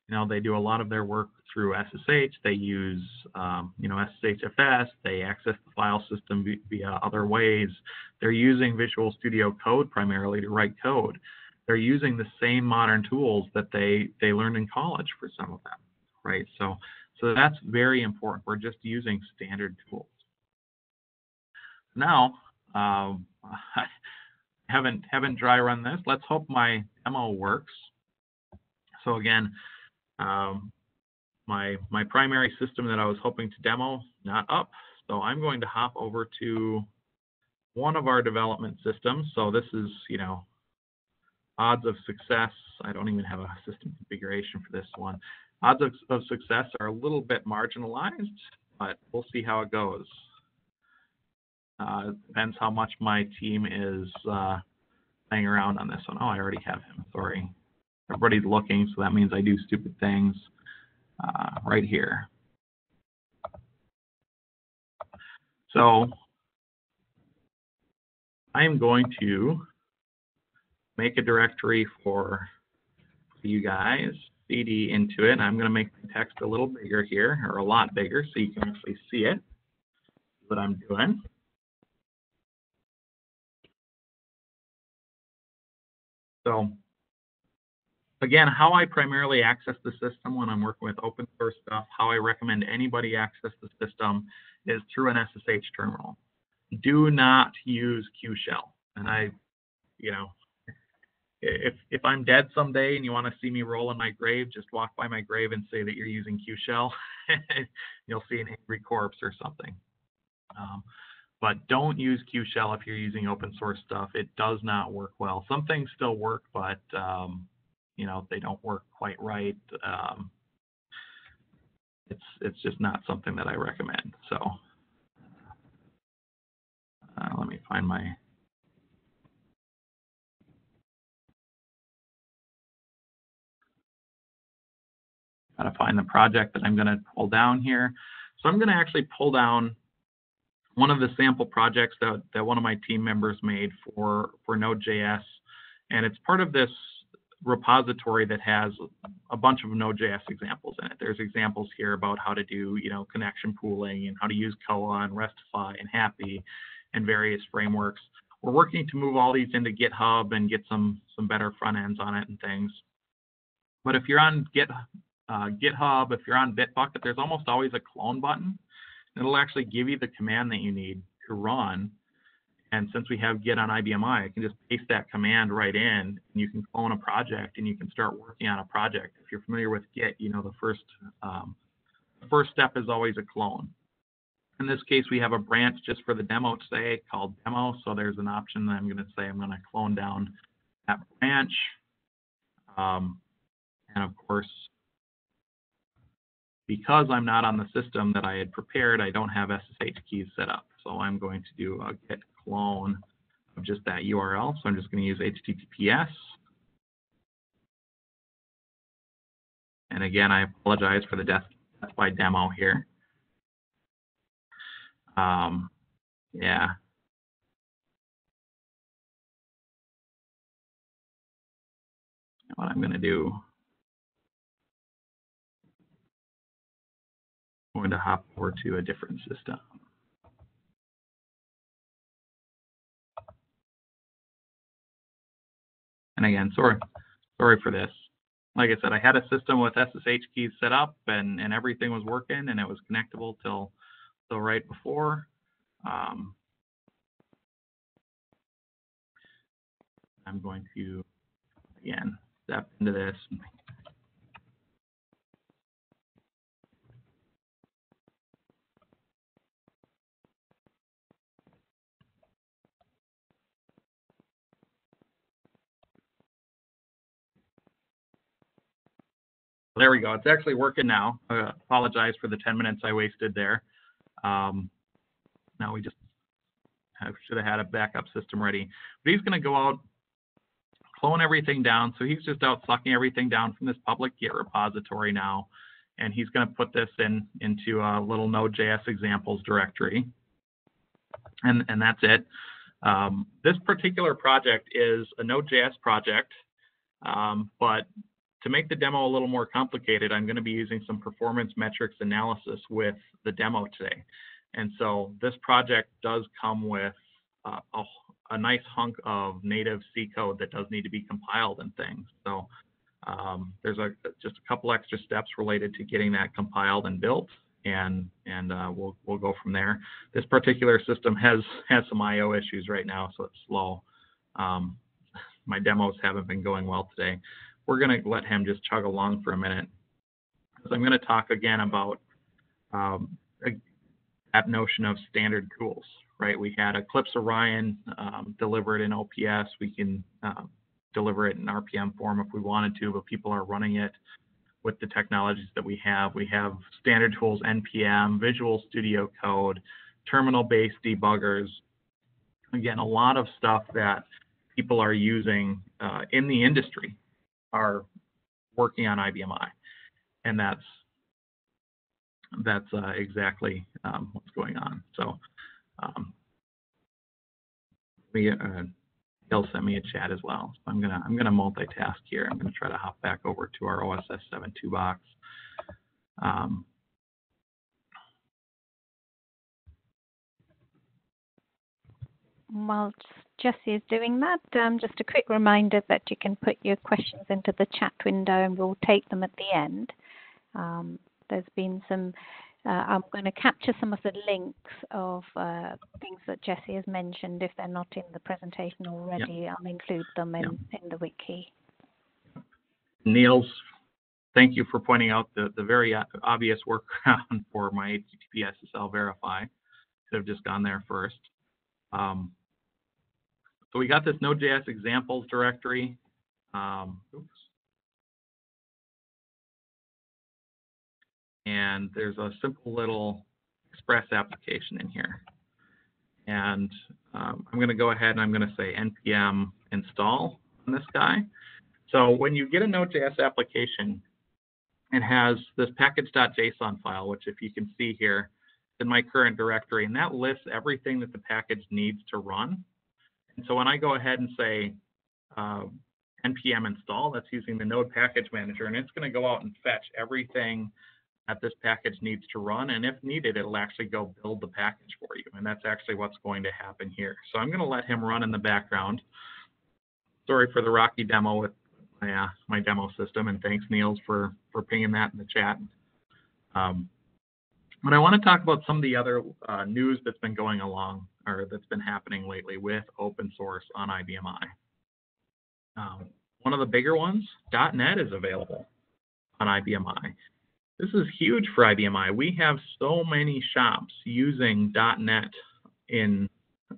You know, they do a lot of their work through S S H. They use, um, you know, S S H F S. They access the file system via other ways. They're using Visual Studio Code primarily to write code. They're using the same modern tools that they they learned in college for some of them, right? So, so that's very important. We're just using standard tools. Now, uh, I haven't haven't dry run this. Let's hope my demo works. So again, um, my my primary system that I was hoping to demo, not up. So I'm going to hop over to one of our development systems. So this is, you know, odds of success. I don't even have a system configuration for this one. Odds of, of success are a little bit marginalized, but we'll see how it goes. Uh, depends how much my team is uh, playing around on this one. Oh, I already have him. Sorry. Everybody's looking, so that means I do stupid things uh, right here. So I am going to make a directory for you guys, cd into it. And I'm going to make the text a little bigger here, or a lot bigger, so you can actually see it. That's what I'm doing. So again, how I primarily access the system when I'm working with open source stuff, how I recommend anybody access the system is through an S S H terminal. Do not use Q shell. And I, you know, if if I'm dead someday and you want to see me roll in my grave, just walk by my grave and say that you're using Q shell. You'll see an angry corpse or something. Um, But don't use Q shell if you're using open source stuff. It does not work well. Some things still work, but um, you know, they don't work quite right. Um, it's it's just not something that I recommend. So uh, let me find my. Gotta find the project that I'm going to pull down here. So I'm going to actually pull down one of the sample projects that, that one of my team members made for, for Node.js. And it's part of this repository that has a bunch of Node.js examples in it. There's examples here about how to do, you know, connection pooling and how to use C O A and RESTify and Happy and various frameworks. We're working to move all these into GitHub and get some, some better front ends on it and things. But if you're on Git, uh, GitHub, if you're on Bitbucket, there's almost always a clone button. It'll actually give you the command that you need to run. And since we have Git on I B M i, I can just paste that command right in, and you can clone a project and you can start working on a project. If you're familiar with Git, you know the first um, the first step is always a clone. In this case, we have a branch just for the demo today called demo. So there's an option that I'm going to say I'm going to clone down that branch, um, and of course, because I'm not on the system that I had prepared, I don't have S S H keys set up. So I'm going to do a git clone of just that U R L. So I'm just going to use H T T P S. And again, I apologize for the death, death by demo here. Um, yeah. What I'm going to do, going to hop over to a different system. And again, sorry, sorry for this. Like I said, I had a system with S S H keys set up, and, and everything was working, and it was connectable till, till right before. Um, I'm going to, again, step into this. There we go. It's actually working now. I apologize for the ten minutes I wasted there. Um, now we just have, should have had a backup system ready. But he's going to go out, clone everything down. So he's just out sucking everything down from this public Git repository now. And he's going to put this in into a little Node.js examples directory. And, and that's it. Um, this particular project is a Node.js project, um, but To make the demo a little more complicated, I'm going to be using some performance metrics analysis with the demo today. And so this project does come with uh, a, a nice hunk of native C code that does need to be compiled and things. So um, there's a, just a couple extra steps related to getting that compiled and built, and and uh, we'll we'll go from there. This particular system has has some I O issues right now, so it's slow. Um, my demos haven't been going well today. We're going to let him just chug along for a minute, because I'm going to talk again about um, a, that notion of standard tools, right? We had Eclipse Orion um, deliver it in O P S. We can uh, deliver it in R P M form if we wanted to, but people are running it with the technologies that we have. We have standard tools, N P M, Visual Studio Code, terminal-based debuggers. Again, a lot of stuff that people are using uh, in the industry are working on I B M i, and that's that's uh, exactly um, what's going on. So um, we, uh, they'll send me a chat as well. So I'm gonna I'm gonna multitask here. I'm gonna try to hop back over to our O S S seven two box. Um, While Jesse is doing that, um, just a quick reminder that you can put your questions into the chat window and we'll take them at the end. Um, there's been some, uh, I'm going to capture some of the links of uh, things that Jesse has mentioned. If they're not in the presentation already, yep, I'll include them in, yep, in the wiki. Niels, thank you for pointing out the, the very obvious workaround for my H T T P S S S L verify. Should have just gone there first. Um, so we got this Node.js examples directory. Um, oops. And there's a simple little Express application in here. And um, I'm going to go ahead and I'm going to say N P M install on this guy. So when you get a Node.js application, it has this package.json file, which if you can see here, in my current directory, and that lists everything that the package needs to run. And so when I go ahead and say uh, N P M install, that's using the Node package manager, and it's going to go out and fetch everything that this package needs to run. And if needed, it'll actually go build the package for you. And that's actually what's going to happen here. So I'm going to let him run in the background. Sorry for the rocky demo with my, uh, my demo system, and thanks, Niels, for, for pinging that in the chat. Um, But I want to talk about some of the other uh, news that's been going along, or that's been happening lately with open source on I B M i. Um, one of the bigger ones, dot net is available on I B M i. This is huge for I B M i. We have so many shops using dot net in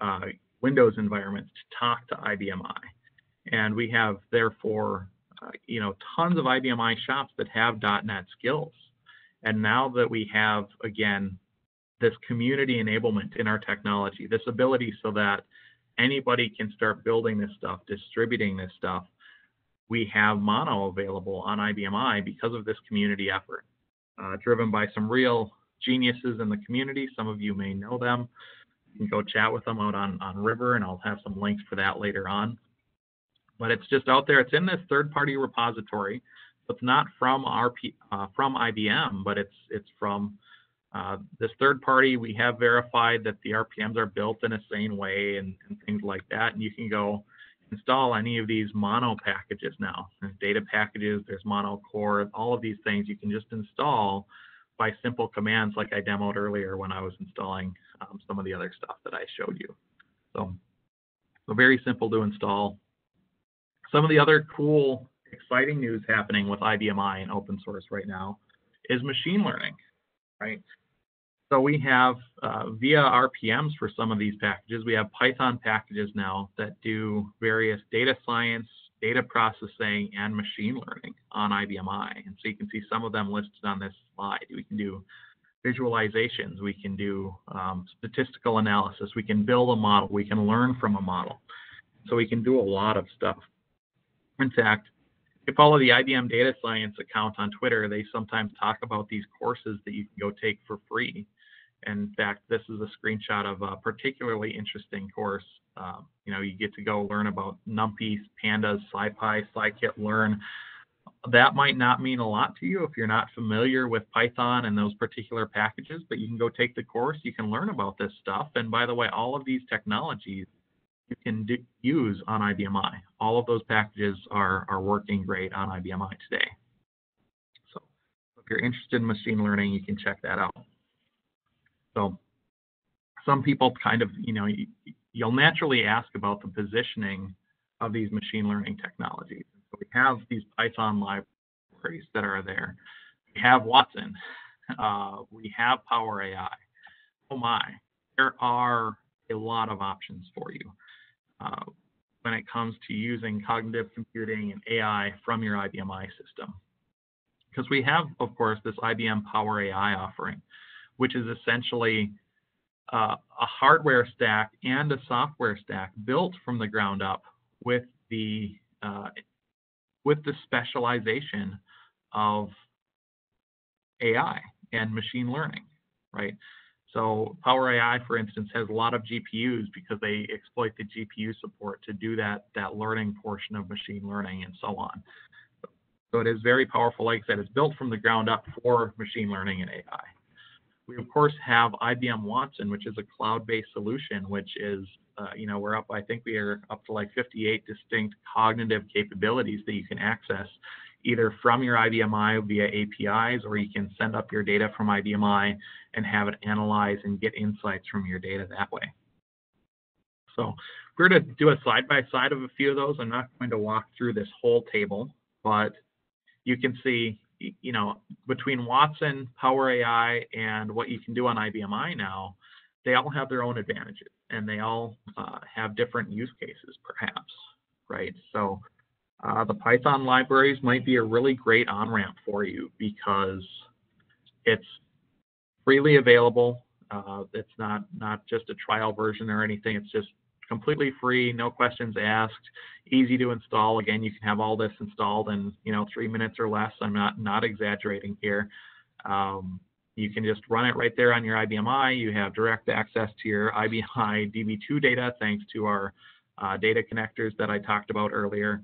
uh, Windows environments to talk to I B M i. And we have, therefore, uh, you know, tons of I B M i shops that have dot net skills. And now that we have, again, this community enablement in our technology, this ability so that anybody can start building this stuff, distributing this stuff, we have Mono available on I B M i because of this community effort, uh, driven by some real geniuses in the community. Some of you may know them. You can go chat with them out on, on River, and I'll have some links for that later on. But it's just out there. It's in this third-party repository. It's not from R P, uh, from I B M, but it's it's from uh, this third party. We have verified that the R P Ms are built in a sane way and, and things like that. And you can go install any of these Mono packages now. There's data packages, there's Mono core, all of these things you can just install by simple commands, like I demoed earlier when I was installing um, some of the other stuff that I showed you. So, so very simple to install. Some of the other cool, exciting news happening with I B M i and open source right now is machine learning, right? So we have uh, via R P Ms for some of these packages. We have Python packages now that do various data science, data processing, and machine learning on I B M i. And so you can see some of them listed on this slide. We can do visualizations. We can do um, statistical analysis. We can build a model. We can learn from a model. So we can do a lot of stuff. In fact, if you follow the I B M data science account on Twitter, they sometimes talk about these courses that you can go take for free. And in fact, this is a screenshot of a particularly interesting course. Um, you know, you get to go learn about NumPy, pandas, SciPy, scikit-learn, that might not mean a lot to you if you're not familiar with Python and those particular packages, but you can go take the course. You can learn about this stuff. And by the way, all of these technologies you can do, use on I B M i. All of those packages are, are working great on I B M i today. So if you're interested in machine learning, you can check that out. So some people kind of, you know, you, you'll naturally ask about the positioning of these machine learning technologies. So we have these Python libraries that are there. We have Watson. Uh, we have Power A I. Oh my, there are a lot of options for you uh, when it comes to using cognitive computing and A I from your I B M i system. Because we have, of course, this I B M Power A I offering, which is essentially uh, a hardware stack and a software stack built from the ground up with the uh, with the specialization of A I and machine learning, right? So Power A I, for instance, has a lot of G P Us because they exploit the G P U support to do that, that learning portion of machine learning and so on. So it is very powerful. Like I said, it's built from the ground up for machine learning and A I. We, of course, have I B M Watson, which is a cloud-based solution, which is, uh, you know, we're up, I think we are up to like fifty-eight distinct cognitive capabilities that you can access either from your I B M i via A P Is, or you can send up your data from I B M i and have it analyze and get insights from your data that way. So if we were to do a side-by-side of a few of those, I'm not going to walk through this whole table, but you can see, you know, between Watson, Power A I, and what you can do on I B M i now, they all have their own advantages, and they all uh, have different use cases, perhaps, right? So uh, the Python libraries might be a really great on-ramp for you because it's freely available. Uh, it's not, not just a trial version or anything. It's just completely free, no questions asked, easy to install. Again, you can have all this installed in, you know, three minutes or less. I'm not not exaggerating here. Um, you can just run it right there on your I B M i. You have direct access to your I B M i D B two data thanks to our uh, data connectors that I talked about earlier.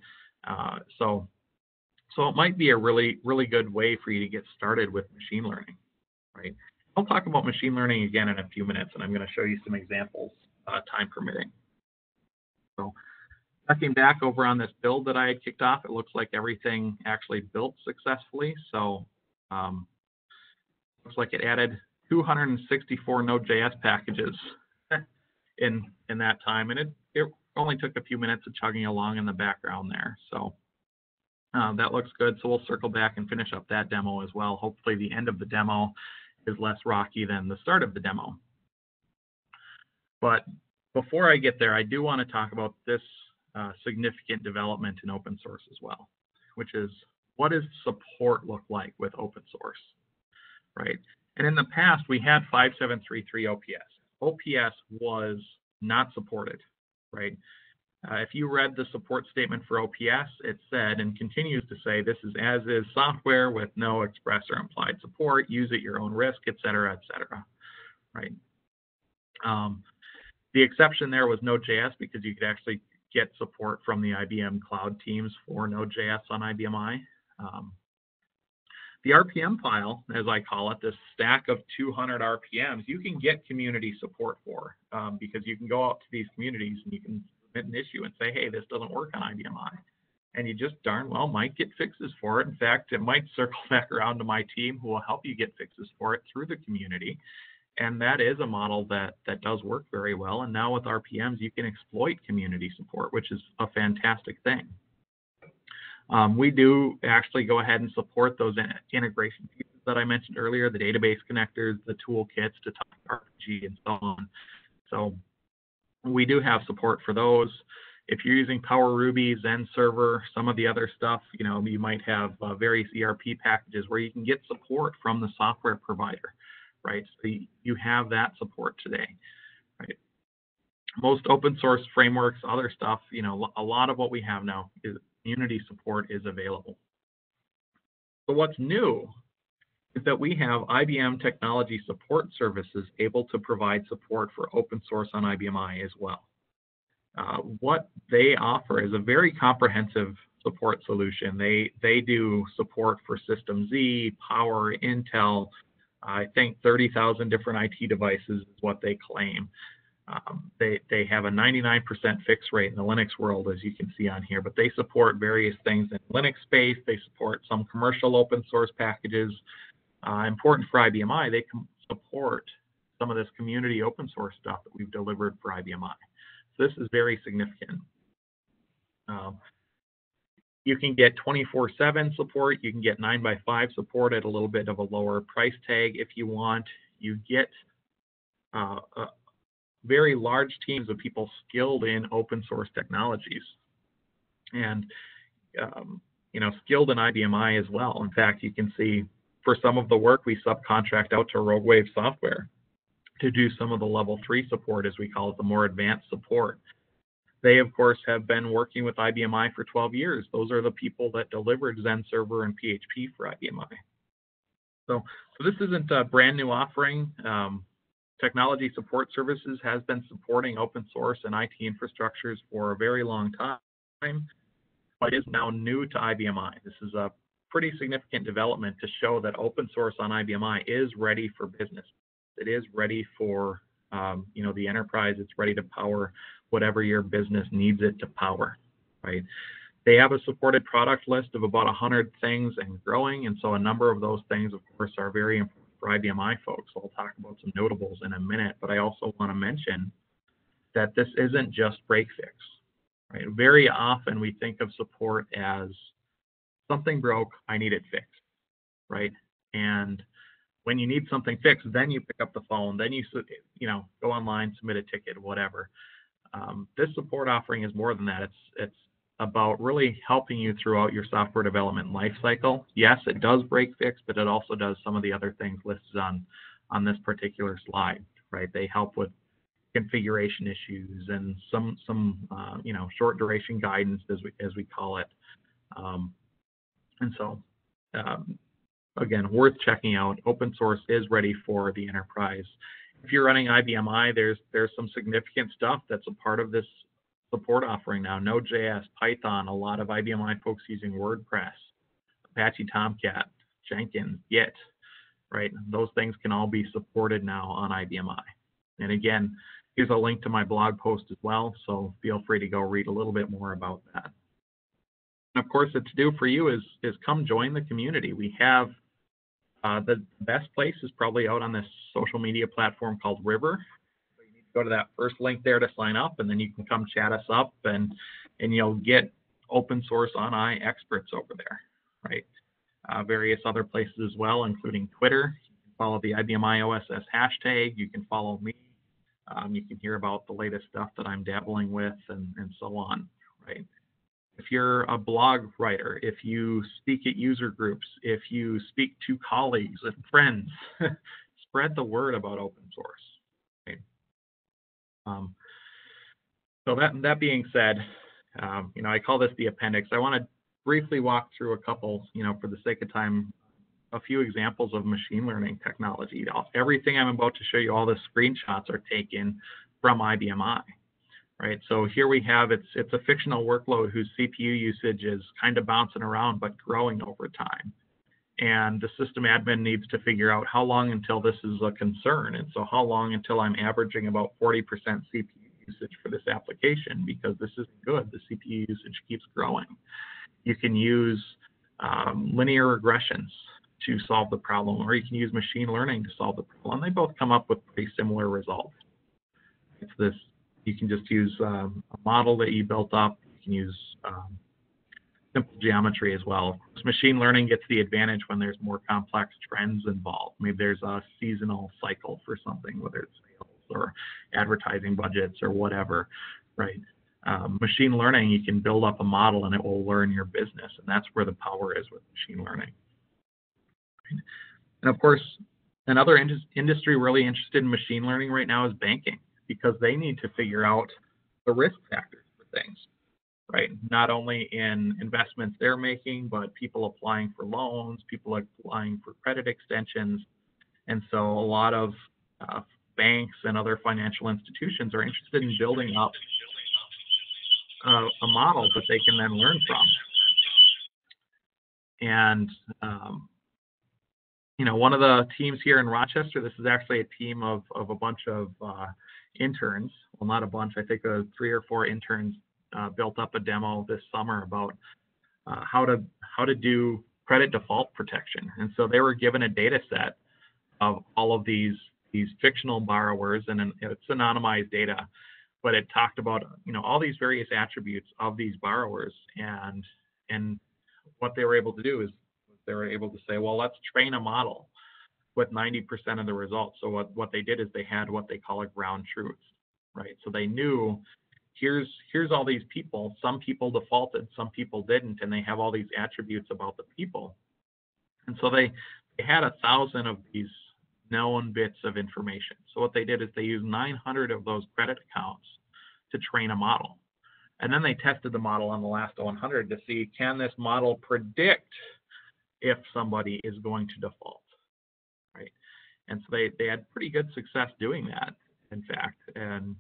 Uh, so, so it might be a really, really good way for you to get started with machine learning, right? I'll talk about machine learning again in a few minutes, and I'm going to show you some examples, uh, time permitting. So checking back over on this build that I had kicked off, it looks like everything actually built successfully. So um, looks like it added two hundred sixty-four Node.js packages in in that time, and it, it only took a few minutes of chugging along in the background there. So uh, that looks good. So we'll circle back and finish up that demo as well. Hopefully the end of the demo is less rocky than the start of the demo. But before I get there, I do want to talk about this uh, significant development in open source as well, which is, what does support look like with open source, right? And in the past, we had five seven three three O P S. O P S was not supported, right? Uh, if you read the support statement for O P S, it said and continues to say, this is as is software with no express or implied support, use at your own risk, et cetera, et cetera, right? Um, The exception there was Node.js, because you could actually get support from the I B M cloud teams for Node.js on I B M i. Um, the R P M file, as I call it, this stack of two hundred R P Ms, you can get community support for, um, because you can go out to these communities and you can submit an issue and say, hey, this doesn't work on I B M i. And you just darn well might get fixes for it. In fact, it might circle back around to my team who will help you get fixes for it through the community. And that is a model that, that does work very well. And now with R P Ms, you can exploit community support, which is a fantastic thing. Um, we do actually go ahead and support those integration pieces that I mentioned earlier, the database connectors, the toolkits to talk to R P G and so on. So we do have support for those. If you're using Power Ruby, Zend Server, some of the other stuff, you know, you might have uh, various E R P packages where you can get support from the software provider. Right, so you have that support today, right? Most open source frameworks, other stuff, you know, a lot of what we have now is community support is available. So what's new is that we have I B M Technology Support Services able to provide support for open source on I B M i as well. Uh, what they offer is a very comprehensive support solution. They they do support for System Z, Power, Intel. I think thirty thousand different I T devices is what they claim. Um, they, they have a ninety-nine percent fix rate in the Linux world, as you can see on here, but they support various things in Linux space. They support some commercial open source packages. Uh, important for I B M I, they can support some of this community open source stuff that we've delivered for I B M I. So this is very significant. Um, you can get twenty-four seven support. You can get nine by five support at a little bit of a lower price tag if you want. You get uh, a very large teams of people skilled in open source technologies, and um, you know, skilled in I B M I as well. In fact, you can see for some of the work we subcontract out to Rogue Wave Software to do some of the level three support, as we call it, the more advanced support. They, of course, have been working with I B M I for twelve years. Those are the people that delivered Zend Server and P H P for I B M I. So, so this isn't a brand new offering. Um, Technology Support Services has been supporting open source and I T infrastructures for a very long time, but is now new to I B M I. This is a pretty significant development to show that open source on I B M I is ready for business. It is ready for um, you know, the enterprise. It's ready to power whatever your business needs it to power, right? They have a supported product list of about one hundred things and growing, and so a number of those things, of course, are very important for I B M I folks. I'll talk about some notables in a minute, but I also want to mention that this isn't just break fix, right? Very often we think of support as something broke, I need it fixed, right? And when you need something fixed, then you pick up the phone, then you, you know, go online, submit a ticket, whatever. Um, this support offering is more than that. It's, it's about really helping you throughout your software development lifecycle. Yes, it does break fix, but it also does some of the other things listed on, on this particular slide, right? They help with configuration issues and some, some uh, you know, short duration guidance, as we, as we call it. Um, and so, um, again, worth checking out. Open source is ready for the enterprise. If you're running I B M I, there's, there's some significant stuff that's a part of this support offering now. Node.js, Python, a lot of I B M I folks using WordPress, Apache Tomcat, Jenkins, Git, right? Those things can all be supported now on I B M I. And again, here's a link to my blog post as well, so feel free to go read a little bit more about that. And of course, it's due for you is, is come join the community. We have uh, the best place is probably out on this social media platform called River. Go to that first link there to sign up, and then you can come chat us up, and and you'll get open source on I experts over there, right? Uh, various other places as well, including Twitter. You can follow the I B M I O S S hashtag. You can follow me. Um, you can hear about the latest stuff that I'm dabbling with, and, and so on, right? If you're a blog writer, if you speak at user groups, if you speak to colleagues and friends, spread the word about open source. Um, so that, that being said, um, you know, I call this the appendix. I want to briefly walk through a couple, you know, for the sake of time, a few examples of machine learning technology. Everything I'm about to show you, all the screenshots are taken from I B M I, right? So here we have, it's, it's a fictional workload whose C P U usage is kind of bouncing around, but growing over time. And the system admin needs to figure out how long until this is a concern. And so how long until I'm averaging about forty percent C P U usage for this application, because this isn't good. The C P U usage keeps growing. You can use um, linear regressions to solve the problem, or you can use machine learning to solve the problem. They both come up with pretty similar results. It's this, you can just use um, a model that you built up. You can use um, simple geometry as well. Machine learning gets the advantage when there's more complex trends involved. Maybe there's a seasonal cycle for something, whether it's sales or advertising budgets or whatever, right? Um, machine learning, you can build up a model and it will learn your business, and that's where the power is with machine learning. Right? And of course, another in- industry really interested in machine learning right now is banking, because they need to figure out the risk factors for things. Right, not only in investments they're making, but people applying for loans, people applying for credit extensions. And so a lot of uh, banks and other financial institutions are interested in building up uh, a model that they can then learn from. And, um, you know, one of the teams here in Rochester, this is actually a team of, of a bunch of uh, interns. Well, not a bunch, I think uh, three or four interns uh, built up a demo this summer about uh, how to how to do credit default protection. And so they were given a data set of all of these these fictional borrowers, and an, it's anonymized data, but it talked about, you know, all these various attributes of these borrowers, and and what they were able to do is they were able to say, well, let's train a model with ninety percent of the results. So what what they did is they had what they call a ground truth, right? So they knew here's here's all these people. Some people defaulted, some people didn't, and they have all these attributes about the people. And so they they had a thousand of these known bits of information. So what they did is they used nine hundred of those credit accounts to train a model. And then they tested the model on the last one hundred to see, can this model predict if somebody is going to default, right? And so they, they had pretty good success doing that, in fact. And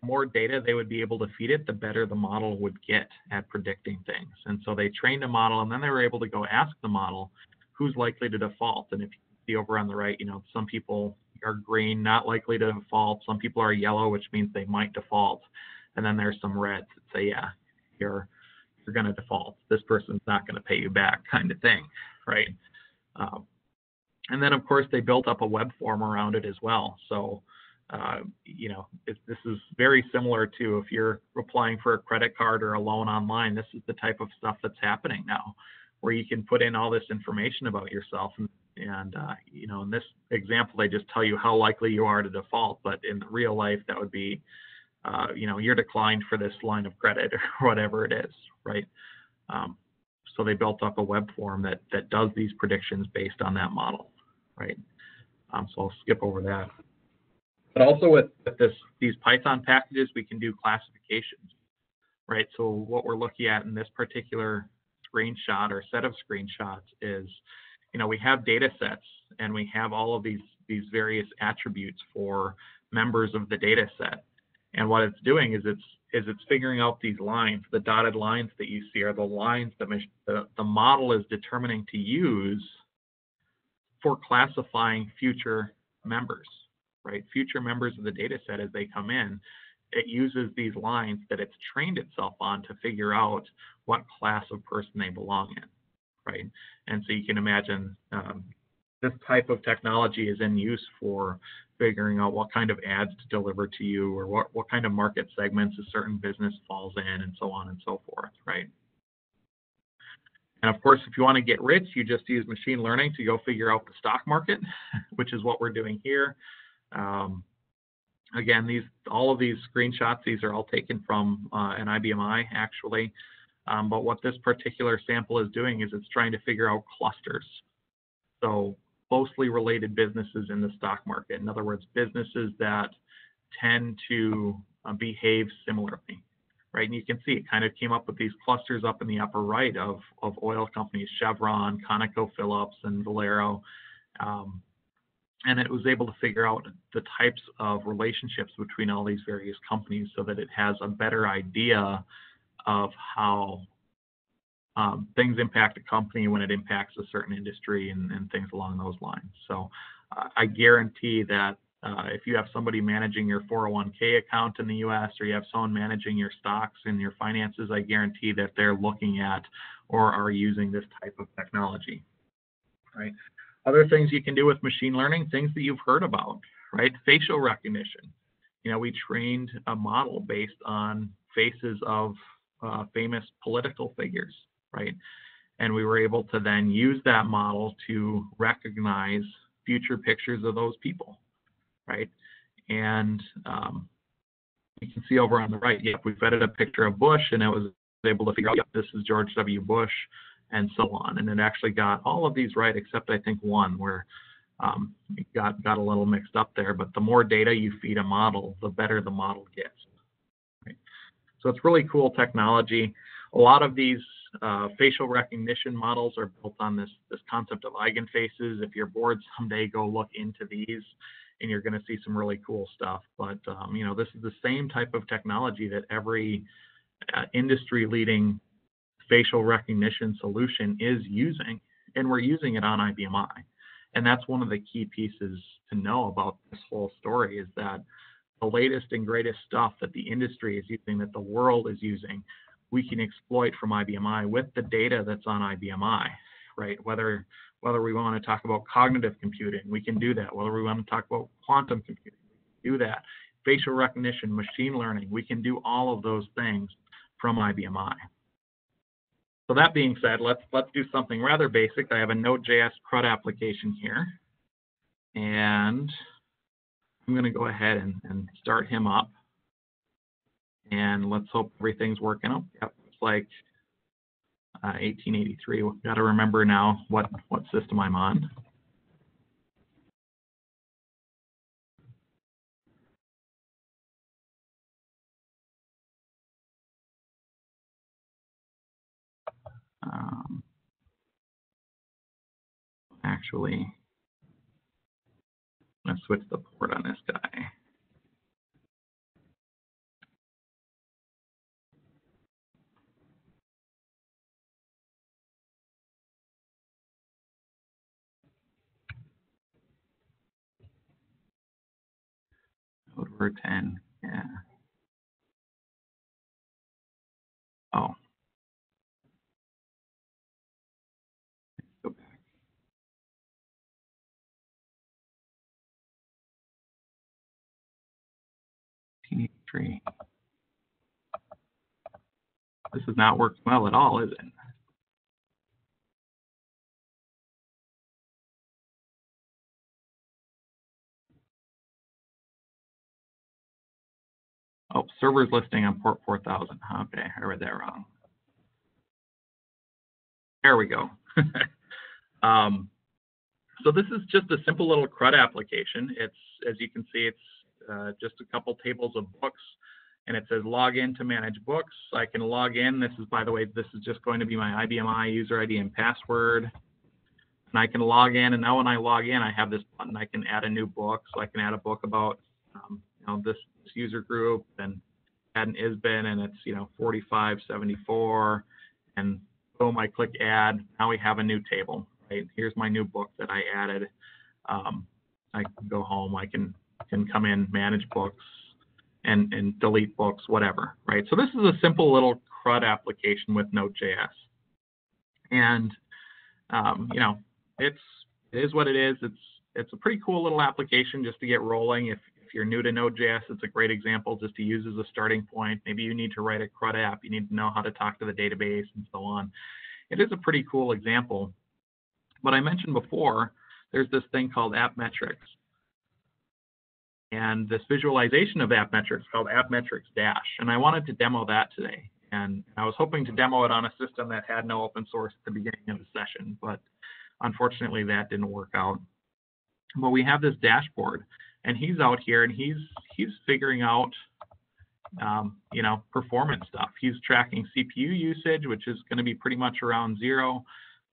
the more data they would be able to feed it, the better the model would get at predicting things. And so they trained a model, and then they were able to go ask the model, who's likely to default? And if you see over on the right, you know, some people are green, not likely to default. Some people are yellow, which means they might default. And then there's some reds that say, yeah, you're you're going to default. This person's not going to pay you back, kind of thing, right? Um, and then, of course, they built up a web form around it as well. So, uh, you know, it, this is very similar to if you're applying for a credit card or a loan online. This is the type of stuff that's happening now, where you can put in all this information about yourself. And, and uh, you know, in this example, they just tell you how likely you are to default. But in real life, that would be, uh, you know, you're declined for this line of credit or whatever it is, right? Um, so they built up a web form that that does these predictions based on that model, right? Um, so I'll skip over that. But also with, with this, these Python packages, we can do classifications, right? So what we're looking at in this particular screenshot or set of screenshots is, you know, we have data sets and we have all of these these various attributes for members of the data set. And what it's doing is it's is it's figuring out these lines. The dotted lines that you see are the lines that the, the model is determining to use for classifying future members, right? Future members of the data set as they come in. It uses these lines that it's trained itself on to figure out what class of person they belong in, right? And so you can imagine um, this type of technology is in use for figuring out what kind of ads to deliver to you, or what, what kind of market segments a certain business falls in, and so on and so forth, right? And of course, if you want to get rich, you just use machine learning to go figure out the stock market, which is what we're doing here. Um, Again, these all of these screenshots, these are all taken from uh, an I B M i, actually. Um, but what this particular sample is doing is it's trying to figure out clusters. So closely related businesses in the stock market. In other words, businesses that tend to uh, behave similarly, right? And you can see it kind of came up with these clusters up in the upper right of, of oil companies, Chevron, ConocoPhillips, and Valero. Um, And it was able to figure out the types of relationships between all these various companies so that it has a better idea of how um, things impact a company when it impacts a certain industry and, and things along those lines. So uh, I guarantee that uh, if you have somebody managing your four oh one K account in the U S, or you have someone managing your stocks and your finances, I guarantee that they're looking at or are using this type of technology, right? Other things you can do with machine learning, things that you've heard about, right? Facial recognition. You know, we trained a model based on faces of uh, famous political figures, right? And we were able to then use that model to recognize future pictures of those people, right? And um, you can see over on the right, yep, we vetted a picture of Bush, and it was able to figure out, yep, this is George W. Bush, and so on. And it actually got all of these right, except I think one where um, it got, got a little mixed up there. But the more data you feed a model, the better the model gets, right? So it's really cool technology. A lot of these uh, facial recognition models are built on this, this concept of eigenfaces. If you're bored someday, go look into these and you're gonna see some really cool stuff. But um, you know, this is the same type of technology that every uh, industry leading facial recognition solution is using, and we're using it on I B M i. And that's one of the key pieces to know about this whole story, is that the latest and greatest stuff that the industry is using, that the world is using, we can exploit from I B M i with the data that's on I B M i, right? Whether whether we want to talk about cognitive computing, we can do that. Whether we want to talk about quantum computing, we can do that. Facial recognition, machine learning, we can do all of those things from I B M i. So that being said, let's let's do something rather basic. I have a Node.js CRUD application here, and I'm going to go ahead and, and start him up. And let's hope everything's working. Oh, yep, it's like uh, eighteen eighty-three. We've got to remember now what what system I'm on. Um, actually, I'm gonna switch the port on this guy. Over ten, yeah. Oh. Tree. This is not working well at all, is it? Oh, server's listing on port four thousand. Okay, I read that wrong. There we go. um, so this is just a simple little CRUD application. It's, as you can see, it's Uh, just a couple tables of books, and it says log in to manage books. I can log in. This is, by the way, this is just going to be my I B M i user I D and password. And I can log in, and now when I log in, I have this button. I can add a new book, so I can add a book about um, you know, this, this user group, and add an ISBN, and it's, you know, forty-five seventy-four, and boom, I click add. Now we have a new table, right? Here's my new book that I added. Um, I can go home. I can can come in, manage books, and, and delete books, whatever, right? So this is a simple little CRUD application with Node.js. And, um, you know, it's, it is what it is. It's, it's a pretty cool little application just to get rolling. If, if you're new to Node.js, it's a great example just to use as a starting point. Maybe you need to write a CRUD app. You need to know how to talk to the database and so on. It is a pretty cool example. But I mentioned before, there's this thing called app metrics. And this visualization of app metrics called app metrics dash. And I wanted to demo that today. And I was hoping to demo it on a system that had no open source at the beginning of the session, but unfortunately that didn't work out. But we have this dashboard, and he's out here, and he's he's figuring out um, you know, performance stuff. He's tracking C P U usage, which is going to be pretty much around zero,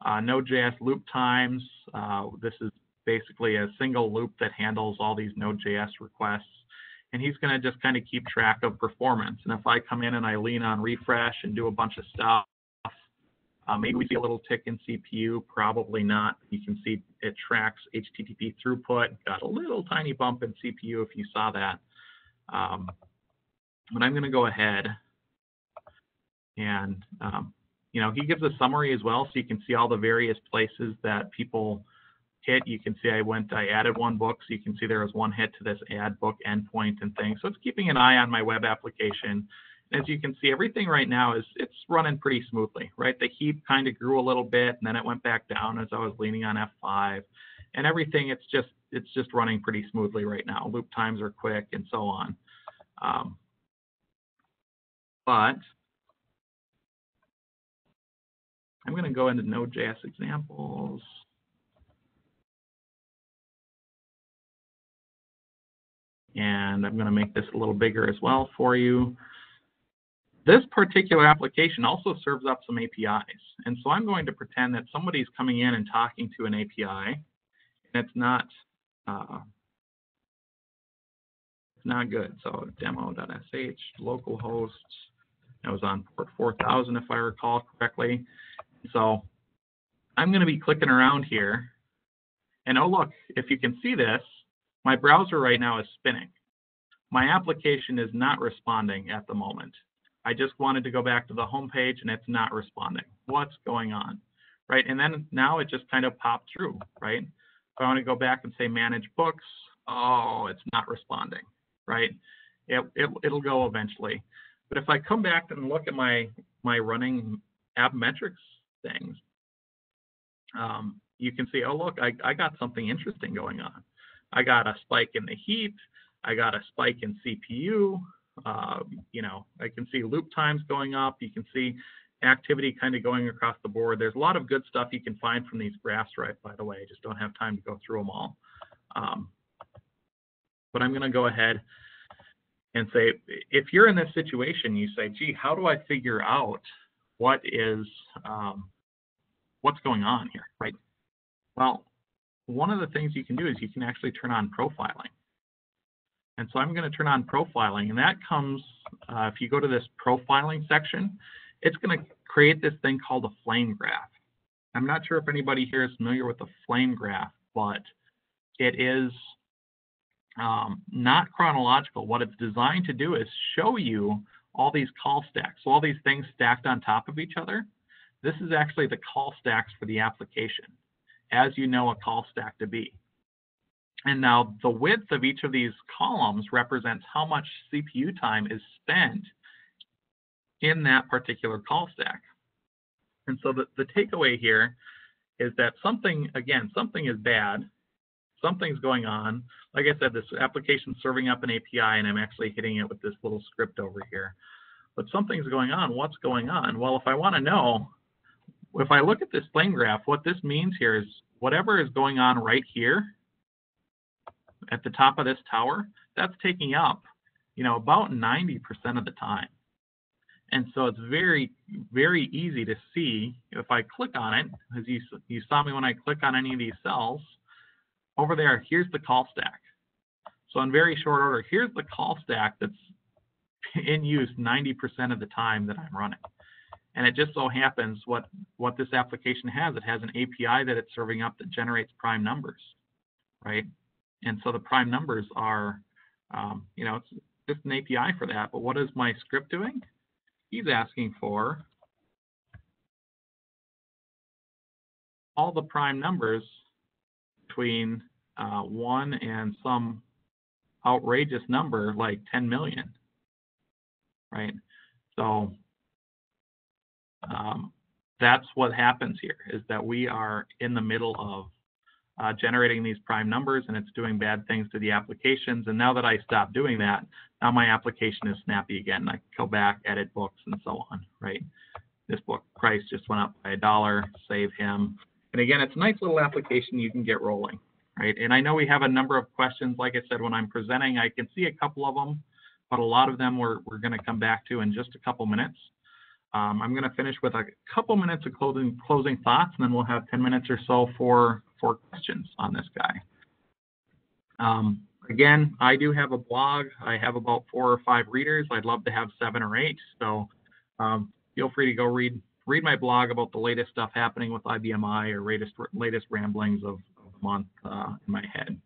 uh, Node.js loop times. Uh, this is basically a single loop that handles all these Node.js requests. And he's going to just kind of keep track of performance. And if I come in and I lean on refresh and do a bunch of stuff, uh, maybe we see a little tick in C P U, probably not. You can see it tracks H T T P throughput, got a little tiny bump in C P U if you saw that. Um, but I'm going to go ahead and, um, you know, he gives a summary as well, so you can see all the various places that people hit. You can see I went, I added one book, so you can see there was one hit to this add book endpoint and things. So it's keeping an eye on my web application. And as you can see, everything right now is, it's running pretty smoothly, right? The heap kind of grew a little bit, and then it went back down as I was leaning on F five. And everything, it's just, it's just running pretty smoothly right now. Loop times are quick and so on. Um, but I'm going to go into Node.js examples. And I'm going to make this a little bigger as well for you. This particular application also serves up some A P Is. And so I'm going to pretend that somebody's coming in and talking to an A P I. And it's not, uh, it's not good. So demo.sh, localhost, That was on port four thousand, if I recall correctly. So I'm going to be clicking around here. And oh, look, if you can see this, my browser right now is spinning. My application is not responding at the moment. I just wanted to go back to the home page and it's not responding. What's going on? Right? And then now it just kind of popped through, right? If I want to go back and say manage books, oh, it's not responding, right? It, it, it'll go eventually. But if I come back and look at my, my running app metrics things, um, you can see, oh, look, I, I got something interesting going on. I got a spike in the heat. I got a spike in C P U. Uh, you know, I can see loop times going up. You can see activity kind of going across the board. There's a lot of good stuff you can find from these graphs, right, by the way. I just don't have time to go through them all. Um, but I'm going to go ahead and say, if you're in this situation, you say, gee, how do I figure out what is, um, what's going on here, right? Well, one of the things you can do is you can actually turn on profiling. And so I'm going to turn on profiling, and that comes, uh, if you go to this profiling section, it's going to create this thing called a flame graph. I'm not sure if anybody here is familiar with the flame graph, but it is um, not chronological. What it's designed to do is show you all these call stacks. So all these things stacked on top of each other. This is actually the call stacks for the application, as you know a call stack to be. And now the width of each of these columns represents how much C P U time is spent in that particular call stack. And so the, the takeaway here is that something, again, something is bad, something's going on. Like I said, this application's serving up an A P I and I'm actually hitting it with this little script over here. But something's going on. What's going on? Well, if I want to know, if I look at this flame graph, what this means here is whatever is going on right here at the top of this tower, that's taking up, you know, about ninety percent of the time. And so it's very, very easy to see if I click on it, as you, you saw me when I click on any of these cells, over there, here's the call stack. So in very short order, here's the call stack that's in use ninety percent of the time that I'm running. And it just so happens what, what this application has, it has an A P I that it's serving up that generates prime numbers, right? And so the prime numbers are, um, you know, it's just an A P I for that. But what is my script doing? He's asking for all the prime numbers between uh, one and some outrageous number like ten million, right? So um, that's what happens here, is that we are in the middle of Uh, generating these prime numbers, and it's doing bad things to the applications. And now that I stop doing that, now my application is snappy again. I go back, edit books, and so on, right? This book price just went up by a dollar, save him. And again, it's a nice little application you can get rolling, right? And I know we have a number of questions. Like I said, when I'm presenting, I can see a couple of them, but a lot of them we're, we're going to come back to in just a couple minutes. Um, I'm going to finish with a couple minutes of closing, closing thoughts, and then we'll have ten minutes or so for for questions on this guy. Um, again, I do have a blog. I have about four or five readers. I'd love to have seven or eight. So um, feel free to go read read my blog about the latest stuff happening with I B M I or latest latest ramblings of, of the month uh, in my head.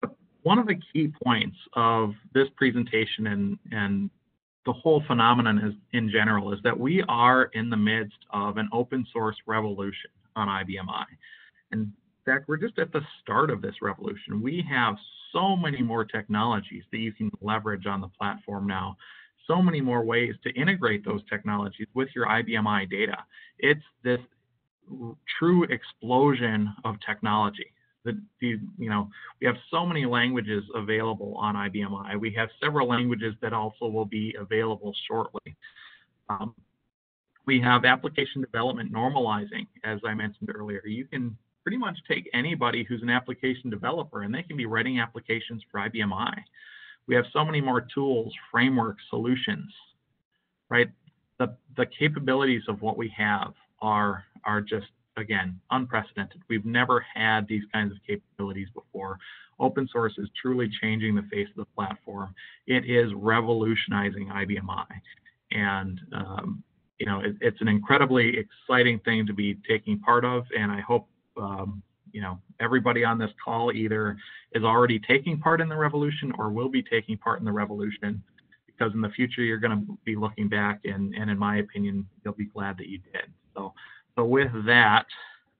But one of the key points of this presentation and and the whole phenomenon is in general is that we are in the midst of an open source revolution on I B M I. In fact, we're just at the start of this revolution. We have so many more technologies that you can leverage on the platform now, so many more ways to integrate those technologies with your I B M I data. It's this true explosion of technology. The, the, you know, we have so many languages available on I B M I. We have several languages that also will be available shortly. Um, we have application development normalizing, as I mentioned earlier. You can pretty much take anybody who's an application developer and they can be writing applications for I B M I. We have so many more tools, frameworks, solutions, right? The, the capabilities of what we have are, are just again, unprecedented. We've never had these kinds of capabilities before. Open source is truly changing the face of the platform. It is revolutionizing I B M i. And, um, you know, it, it's an incredibly exciting thing to be taking part of. And I hope, um, you know, everybody on this call either is already taking part in the revolution or will be taking part in the revolution, because in the future, you're going to be looking back and, and in my opinion, you'll be glad that you did. So, so with that,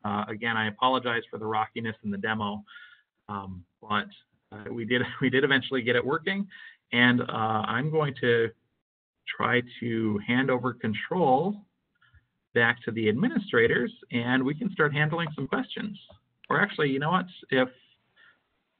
uh, again, I apologize for the rockiness in the demo, um, but uh, we did we did eventually get it working. And uh, I'm going to try to hand over control back to the administrators, and we can start handling some questions. Or actually, you know what, if,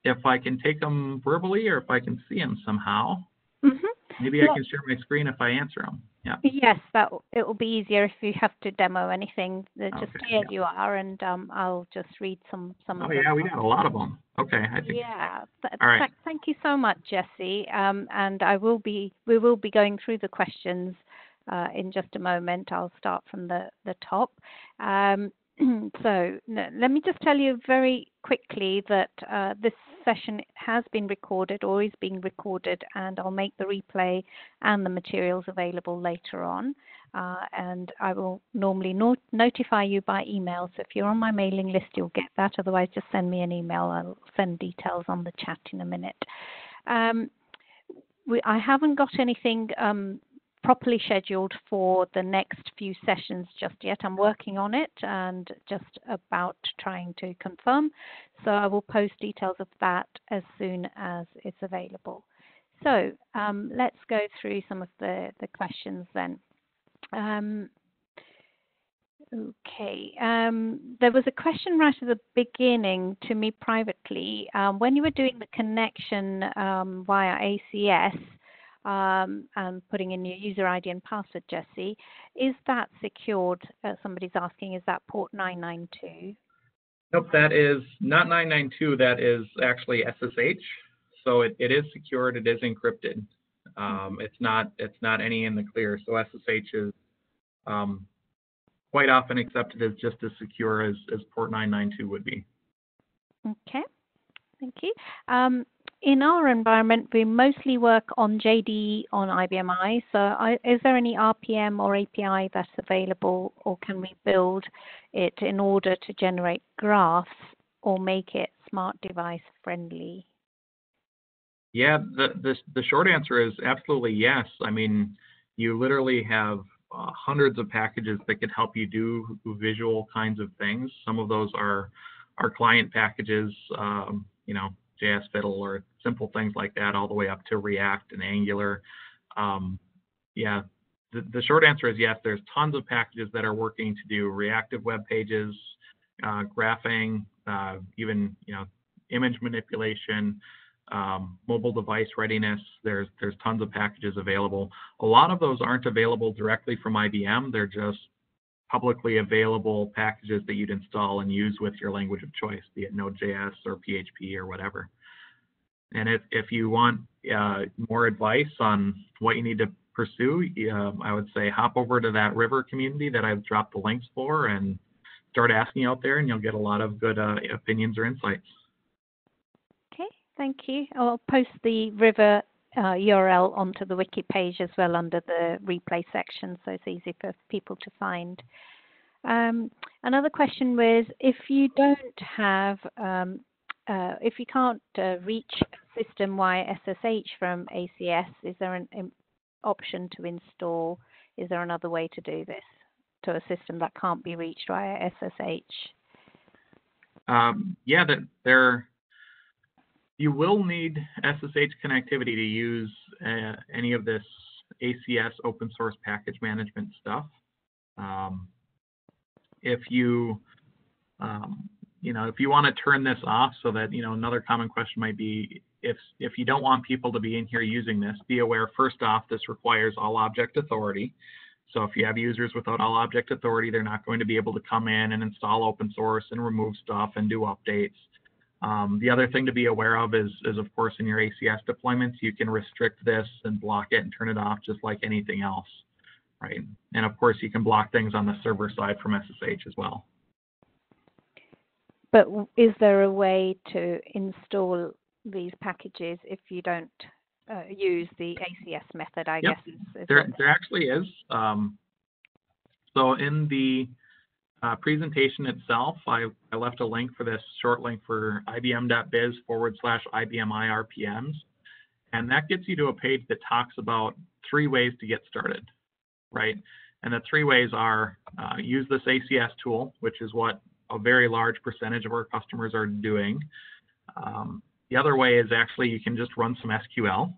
if I can take them verbally or if I can see them somehow, mm-hmm. maybe yeah. I can share my screen if I answer them. Yeah. Yes, that it will be easier if you have to demo anything. Just okay, here yeah. you are, and um, I'll just read some some. Oh of yeah, them. We got a lot of them. Okay, I think. Yeah. Th All right. Th thank you so much, Jesse. Um, and I will be we will be going through the questions uh, in just a moment. I'll start from the the top. Um, so no, let me just tell you very quickly that uh, this session has been recorded or is being recorded, and I'll make the replay and the materials available later on. Uh, and I will normally not notify you by email. So if you're on my mailing list, you'll get that. Otherwise, just send me an email. I'll send details on the chat in a minute. Um, we, I haven't got anything um, properly scheduled for the next few sessions just yet. I'm working on it and just about trying to confirm. So I will post details of that as soon as it's available. So um, let's go through some of the, the questions then. Um, okay, um, there was a question right at the beginning to me privately. Um, when you were doing the connection um, via A C S, Um, and putting in your user I D and password, Jesse, is that secured? Uh, somebody's asking, is that port nine ninety-two? Nope, that is not nine ninety-two. That is actually S S H. So it, it is secured. It is encrypted. Um, it's not it's not any in the clear. So S S H is um, quite often accepted as just as secure as, as port nine ninety-two would be. Okay, thank you. Um, In our environment, we mostly work on J D E on I B M i. So I, is there any R P M or A P I that's available, or can we build it in order to generate graphs or make it smart device friendly? Yeah, the, the, the short answer is absolutely yes. I mean, you literally have uh, hundreds of packages that could help you do visual kinds of things. Some of those are, are client packages, um, you know, J S Fiddle or simple things like that, all the way up to React and Angular. Um, yeah, the, the short answer is yes, there's tons of packages that are working to do reactive web pages, uh, graphing, uh, even, you know, image manipulation, um, mobile device readiness. There's, there's tons of packages available. A lot of those aren't available directly from I B M. They're just publicly available packages that you'd install and use with your language of choice, be it Node.js or P H P or whatever. And if, if you want uh, more advice on what you need to pursue, uh, I would say hop over to that River community that I've dropped the links for and start asking out there, and you'll get a lot of good uh, opinions or insights. Okay, thank you. I'll post the River Uh, U R L onto the wiki page as well under the replay section, so it's easy for people to find. Um, another question was, if you don't have, um, uh, if you can't uh, reach system-wide S S H from A C S, is there an um, option to install? Is there another way to do this to a system that can't be reached via S S H? Um, yeah, that there. You will need S S H connectivity to use uh, any of this A C S open source package management stuff. Um, if you, um, you know, if you want to turn this off, so that, you know, another common question might be, if if you don't want people to be in here using this, be aware. First off, this requires all object authority. So if you have users without all object authority, they're not going to be able to come in and install open source and remove stuff and do updates. Um, the other thing to be aware of is, is, of course, in your A C S deployments, you can restrict this and block it and turn it off just like anything else, right? And, of course, you can block things on the server side from S S H as well. But is there a way to install these packages if you don't uh, use the A C S method, I yep. guess? Is, is there, there actually is. Um, so in the uh, presentation itself, I, I left a link for this short link for ibm.biz forward slash ibmiRPMs. And that gets you to a page that talks about three ways to get started, right? And the three ways are uh, use this A C S tool, which is what a very large percentage of our customers are doing. Um, the other way is actually you can just run some S Q L,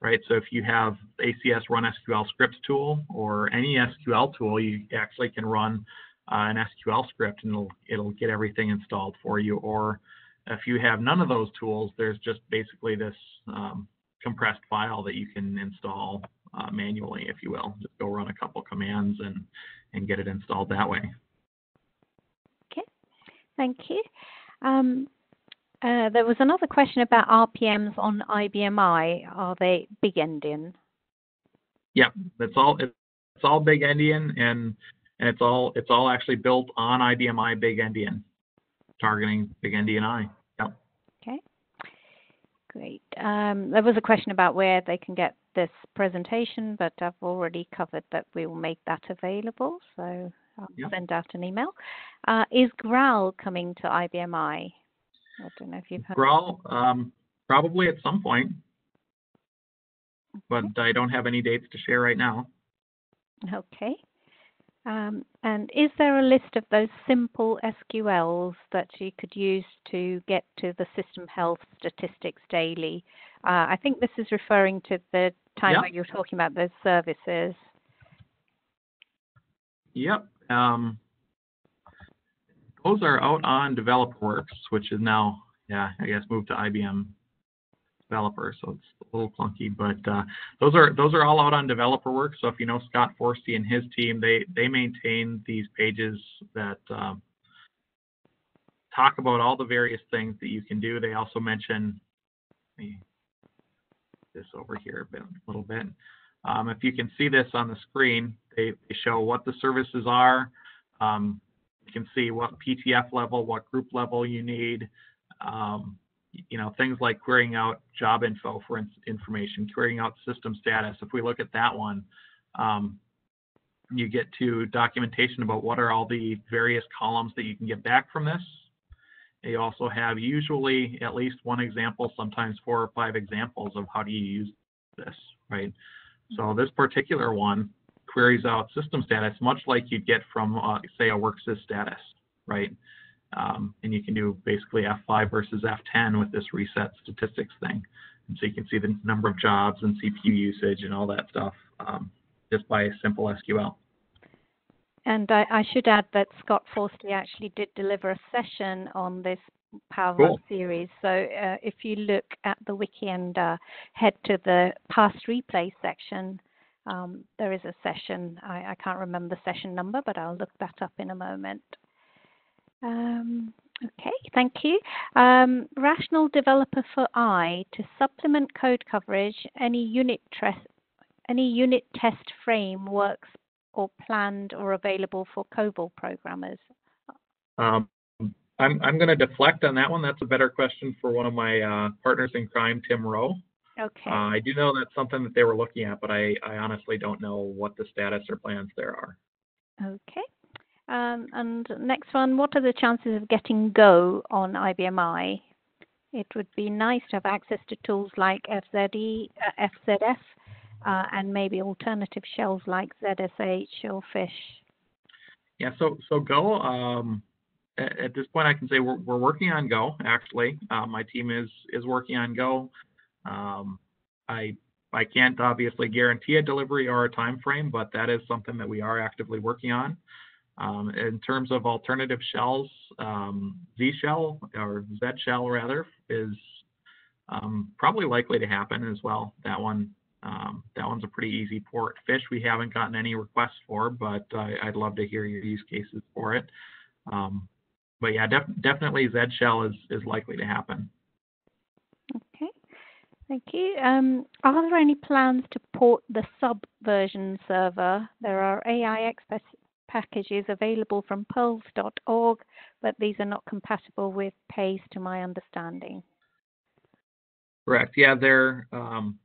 right? So if you have A C S Run S Q L Scripts tool or any S Q L tool, you actually can run uh, an S Q L script and it'll, it'll get everything installed for you. Or if you have none of those tools, there's just basically this um, compressed file that you can install uh, manually, if you will. Just go run a couple commands and, and get it installed that way. Okay, thank you. Um, uh, there was another question about R P Ms on I B M I. Are they big endian? Yeah, that's all. It's all big endian, and and it's all it's all actually built on I B M I big endian. Targeting big endian I. Yep. Okay. Great. Um, there was a question about where they can get this presentation, but I've already covered that we will make that available. So I'll yep. send out an email. Uh, is Growl coming to I B M I? I don't know if you've heard Growl, um, probably at some point, okay. but I don't have any dates to share right now. Okay. Um, and is there a list of those simple S Q Ls that you could use to get to the system health statistics daily? Uh, I think this is referring to the time yep. where you're talking about those services. Yep. Um, those are out on DeveloperWorks, which is now, yeah, I guess moved to I B M Developer, so it's a little clunky, but uh, those are those are all out on DeveloperWorks. So if you know Scott Forsey and his team, they they maintain these pages that um, talk about all the various things that you can do. They also mention let me this over here a, bit, a little bit. Um, if you can see this on the screen, they, they show what the services are. Um, you can see what P T F level, what group level you need. Um, You know, things like querying out job info for information, querying out system status. If we look at that one, um, you get to documentation about what are all the various columns that you can get back from this. You also have usually at least one example, sometimes four or five examples of how do you use this, right? So this particular one queries out system status, much like you'd get from, uh, say, a worksys status, right? Um, and you can do basically F five versus F ten with this reset statistics thing. And so you can see the number of jobs and C P U usage and all that stuff um, just by a simple S Q L. And I, I should add that Scott Forsey actually did deliver a session on this PowerVUG cool. series. So uh, if you look at the wiki and uh, head to the past replay section, um, there is a session. I, I can't remember the session number, but I'll look that up in a moment. Um, okay, thank you. Um, rational developer for I to supplement code coverage. Any unit test, any unit test frameworks or planned or available for COBOL programmers? Um, I'm I'm going to deflect on that one. That's a better question for one of my uh, partners in crime, Tim Rowe. Okay. Uh, I do know that's something that they were looking at, but I I honestly don't know what the status or plans there are. Okay. Um, and next one, what are the chances of getting Go on I B M I? It would be nice to have access to tools like F Z E, uh, F Z S, uh, and maybe alternative shells like Z S H or Fish. Yeah, so so Go, um, at, at this point I can say we're, we're working on Go, actually. Uh, my team is, is working on Go. Um, I, I can't obviously guarantee a delivery or a time frame, but that is something that we are actively working on. Um, in terms of alternative shells, um, Z shell or Z shell rather is um, probably likely to happen as well. That one, um, that one's a pretty easy port. Fish, we haven't gotten any requests for, but uh, I'd love to hear your use cases for it. Um, but yeah, def definitely Z shell is is likely to happen. Okay, thank you. Um, are there any plans to port the sub version server? There are A I experts packages available from pulse dot org but these are not compatible with PACE, to my understanding. Correct. Yeah, they're. Um,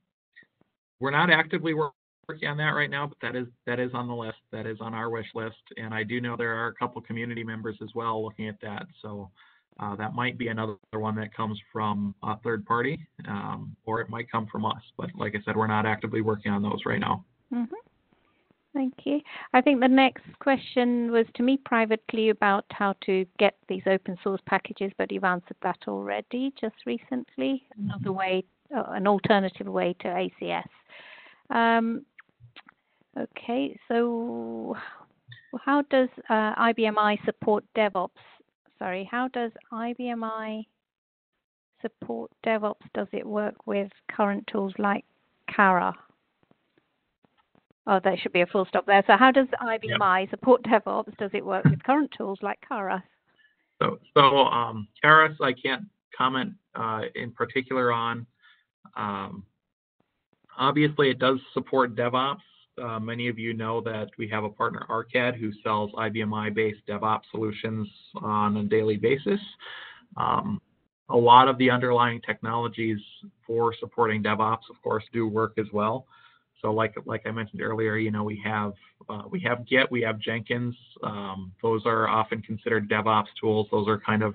we're not actively working on that right now, but that is that is on the list. That is on our wish list, and I do know there are a couple community members as well looking at that. So uh, that might be another one that comes from a third party, um, or it might come from us. But like I said, we're not actively working on those right now. Mm-hmm. Thank you. I think the next question was to me privately about how to get these open source packages, but you've answered that already just recently. Another way, uh, an alternative way to A C S. Um, okay, so how does uh, I B M I support DevOps? Sorry, how does I B M I support DevOps? Does it work with current tools like Kara? Oh, that should be a full stop there. So how does I B M I yep. support DevOps? Does it work with current tools like Kara? So, so um, Kara, I can't comment uh, in particular on. Um, obviously, it does support DevOps. Uh, many of you know that we have a partner, Arcad, who sells I B M I-based DevOps solutions on a daily basis. Um, a lot of the underlying technologies for supporting DevOps, of course, do work as well. So like like I mentioned earlier, you know, we have uh, we have Git, we have Jenkins. Um, those are often considered DevOps tools. Those are kind of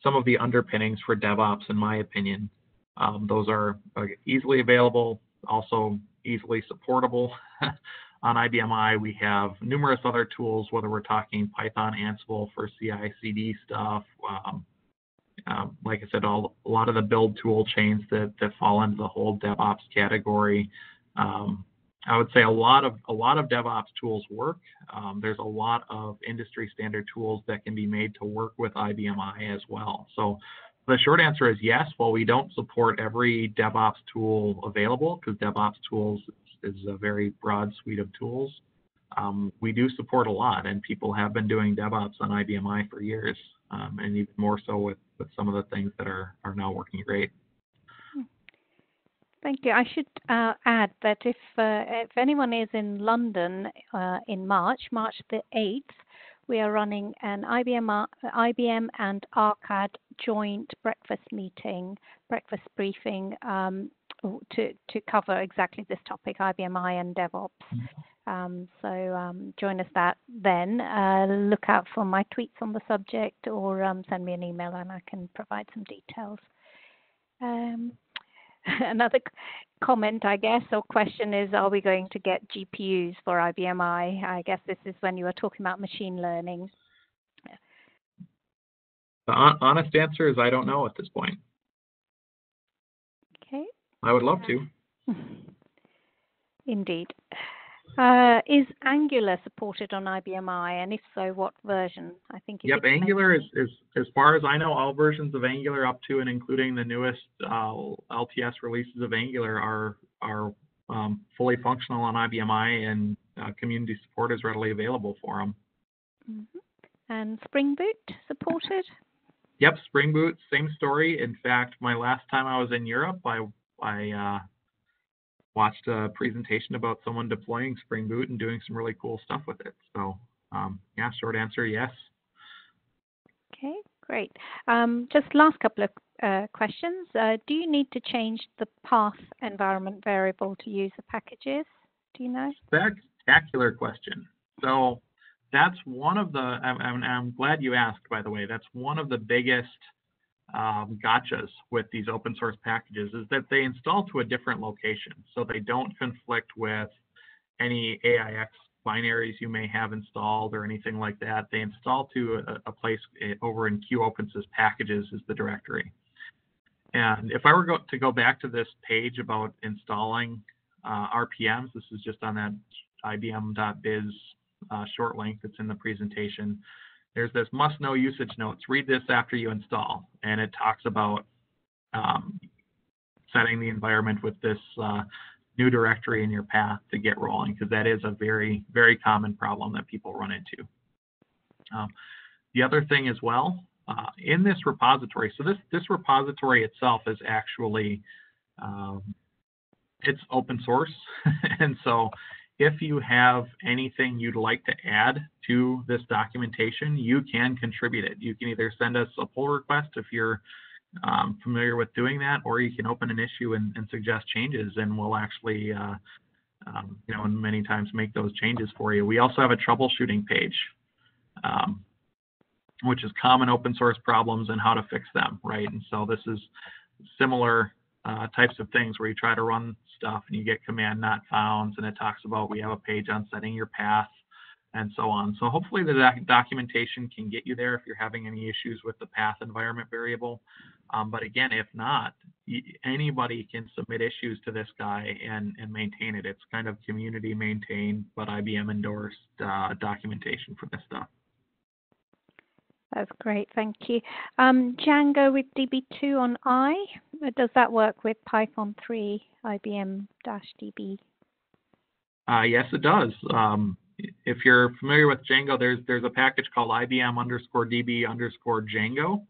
some of the underpinnings for DevOps, in my opinion. Um, those are easily available, also easily supportable. On I B M I, we have numerous other tools, whether we're talking Python, Ansible for C I C D stuff. Um, um, like I said, all, a lot of the build tool chains that, that fall into the whole DevOps category. Um, I would say a lot of a lot of DevOps tools work. Um, there's a lot of industry standard tools that can be made to work with I B M I as well. So the short answer is yes. While we don't support every DevOps tool available, because DevOps tools is a very broad suite of tools, um, we do support a lot, and people have been doing DevOps on I B M I for years, um, and even more so with, with some of the things that are are now working great. Thank you. I should uh, add that if uh, if anyone is in London uh, in March, March the eighth, we are running an I B M I B M and Arcad joint breakfast meeting, breakfast briefing um, to to cover exactly this topic, I B M I and DevOps. Um, so um, join us that then. Uh, look out for my tweets on the subject, or um, send me an email and I can provide some details. Um, Another comment, I guess, or question is, are we going to get G P Us for I B M I? I guess this is when you were talking about machine learning. The honest answer is I don't know at this point. Okay. I would love to. Indeed. Uh, is Angular supported on I B M I, and if so, what version? I think. Yep, Angular is, is, as far as I know, all versions of Angular up to and including the newest uh, L T S releases of Angular are are um, fully functional on I B M I, and uh, community support is readily available for them. Mm-hmm. And Spring Boot supported? Yep, Spring Boot, same story. In fact, my last time I was in Europe, I I. Uh, watched a presentation about someone deploying Spring Boot and doing some really cool stuff with it. So um, yeah, short answer, yes. Okay, great. Um, just last couple of uh, questions. Uh, do you need to change the path environment variable to user packages? Do you know? Spectacular question. So that's one of the, I'm, I'm glad you asked, by the way, that's one of the biggest Um, gotchas with these open source packages, is that they install to a different location, so they don't conflict with any A I X binaries you may have installed or anything like that. They install to a, a place over in QOpenSys packages is the directory. And if I were go to go back to this page about installing uh, R P Ms, this is just on that I B M dot biz uh, short link that's in the presentation. There's this must know usage notes, read this after you install. And it talks about um, setting the environment with this uh, new directory in your path to get rolling, because that is a very, very common problem that people run into. Um, the other thing as well, uh, in this repository, so this, this repository itself is actually, um, it's open source. And so If you have anything you'd like to add to this documentation, you can contribute it. You can either send us a pull request if you're um, familiar with doing that, or you can open an issue and, and suggest changes, and we'll actually, uh, um, you know, and many times make those changes for you. We also have a troubleshooting page, um, which is common open source problems and how to fix them, right? And so this is similar Uh, types of things where you try to run stuff and you get command not founds, and it talks about, we have a page on setting your path and so on. So hopefully the doc documentation can get you there if you're having any issues with the path environment variable. Um, but again, if not, anybody can submit issues to this guy and, and maintain it. It's kind of community maintained, but I B M endorsed uh, documentation for this stuff. That's great, thank you. Um, Django with D B two on I, does that work with Python three I B M dash D B? Uh, yes, it does. Um, if you're familiar with Django, there's there's a package called I B M underscore D B underscore Django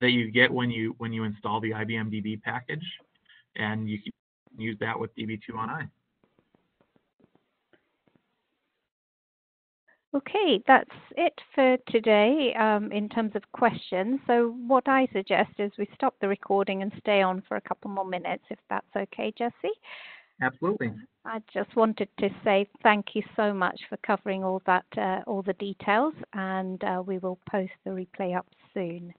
that you get when you when you install the I B M D B package, and you can use that with D B two on I. Okay, that's it for today um, in terms of questions. So what I suggest is we stop the recording and stay on for a couple more minutes, if that's okay, Jesse. Absolutely. I just wanted to say thank you so much for covering all that, uh, all the details, and uh, we will post the replay up soon.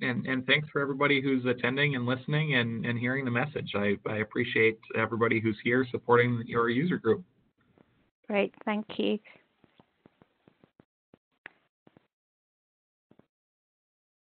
And, and thanks for everybody who's attending and listening and, and hearing the message. I, I appreciate everybody who's here supporting your user group. Great, thank you.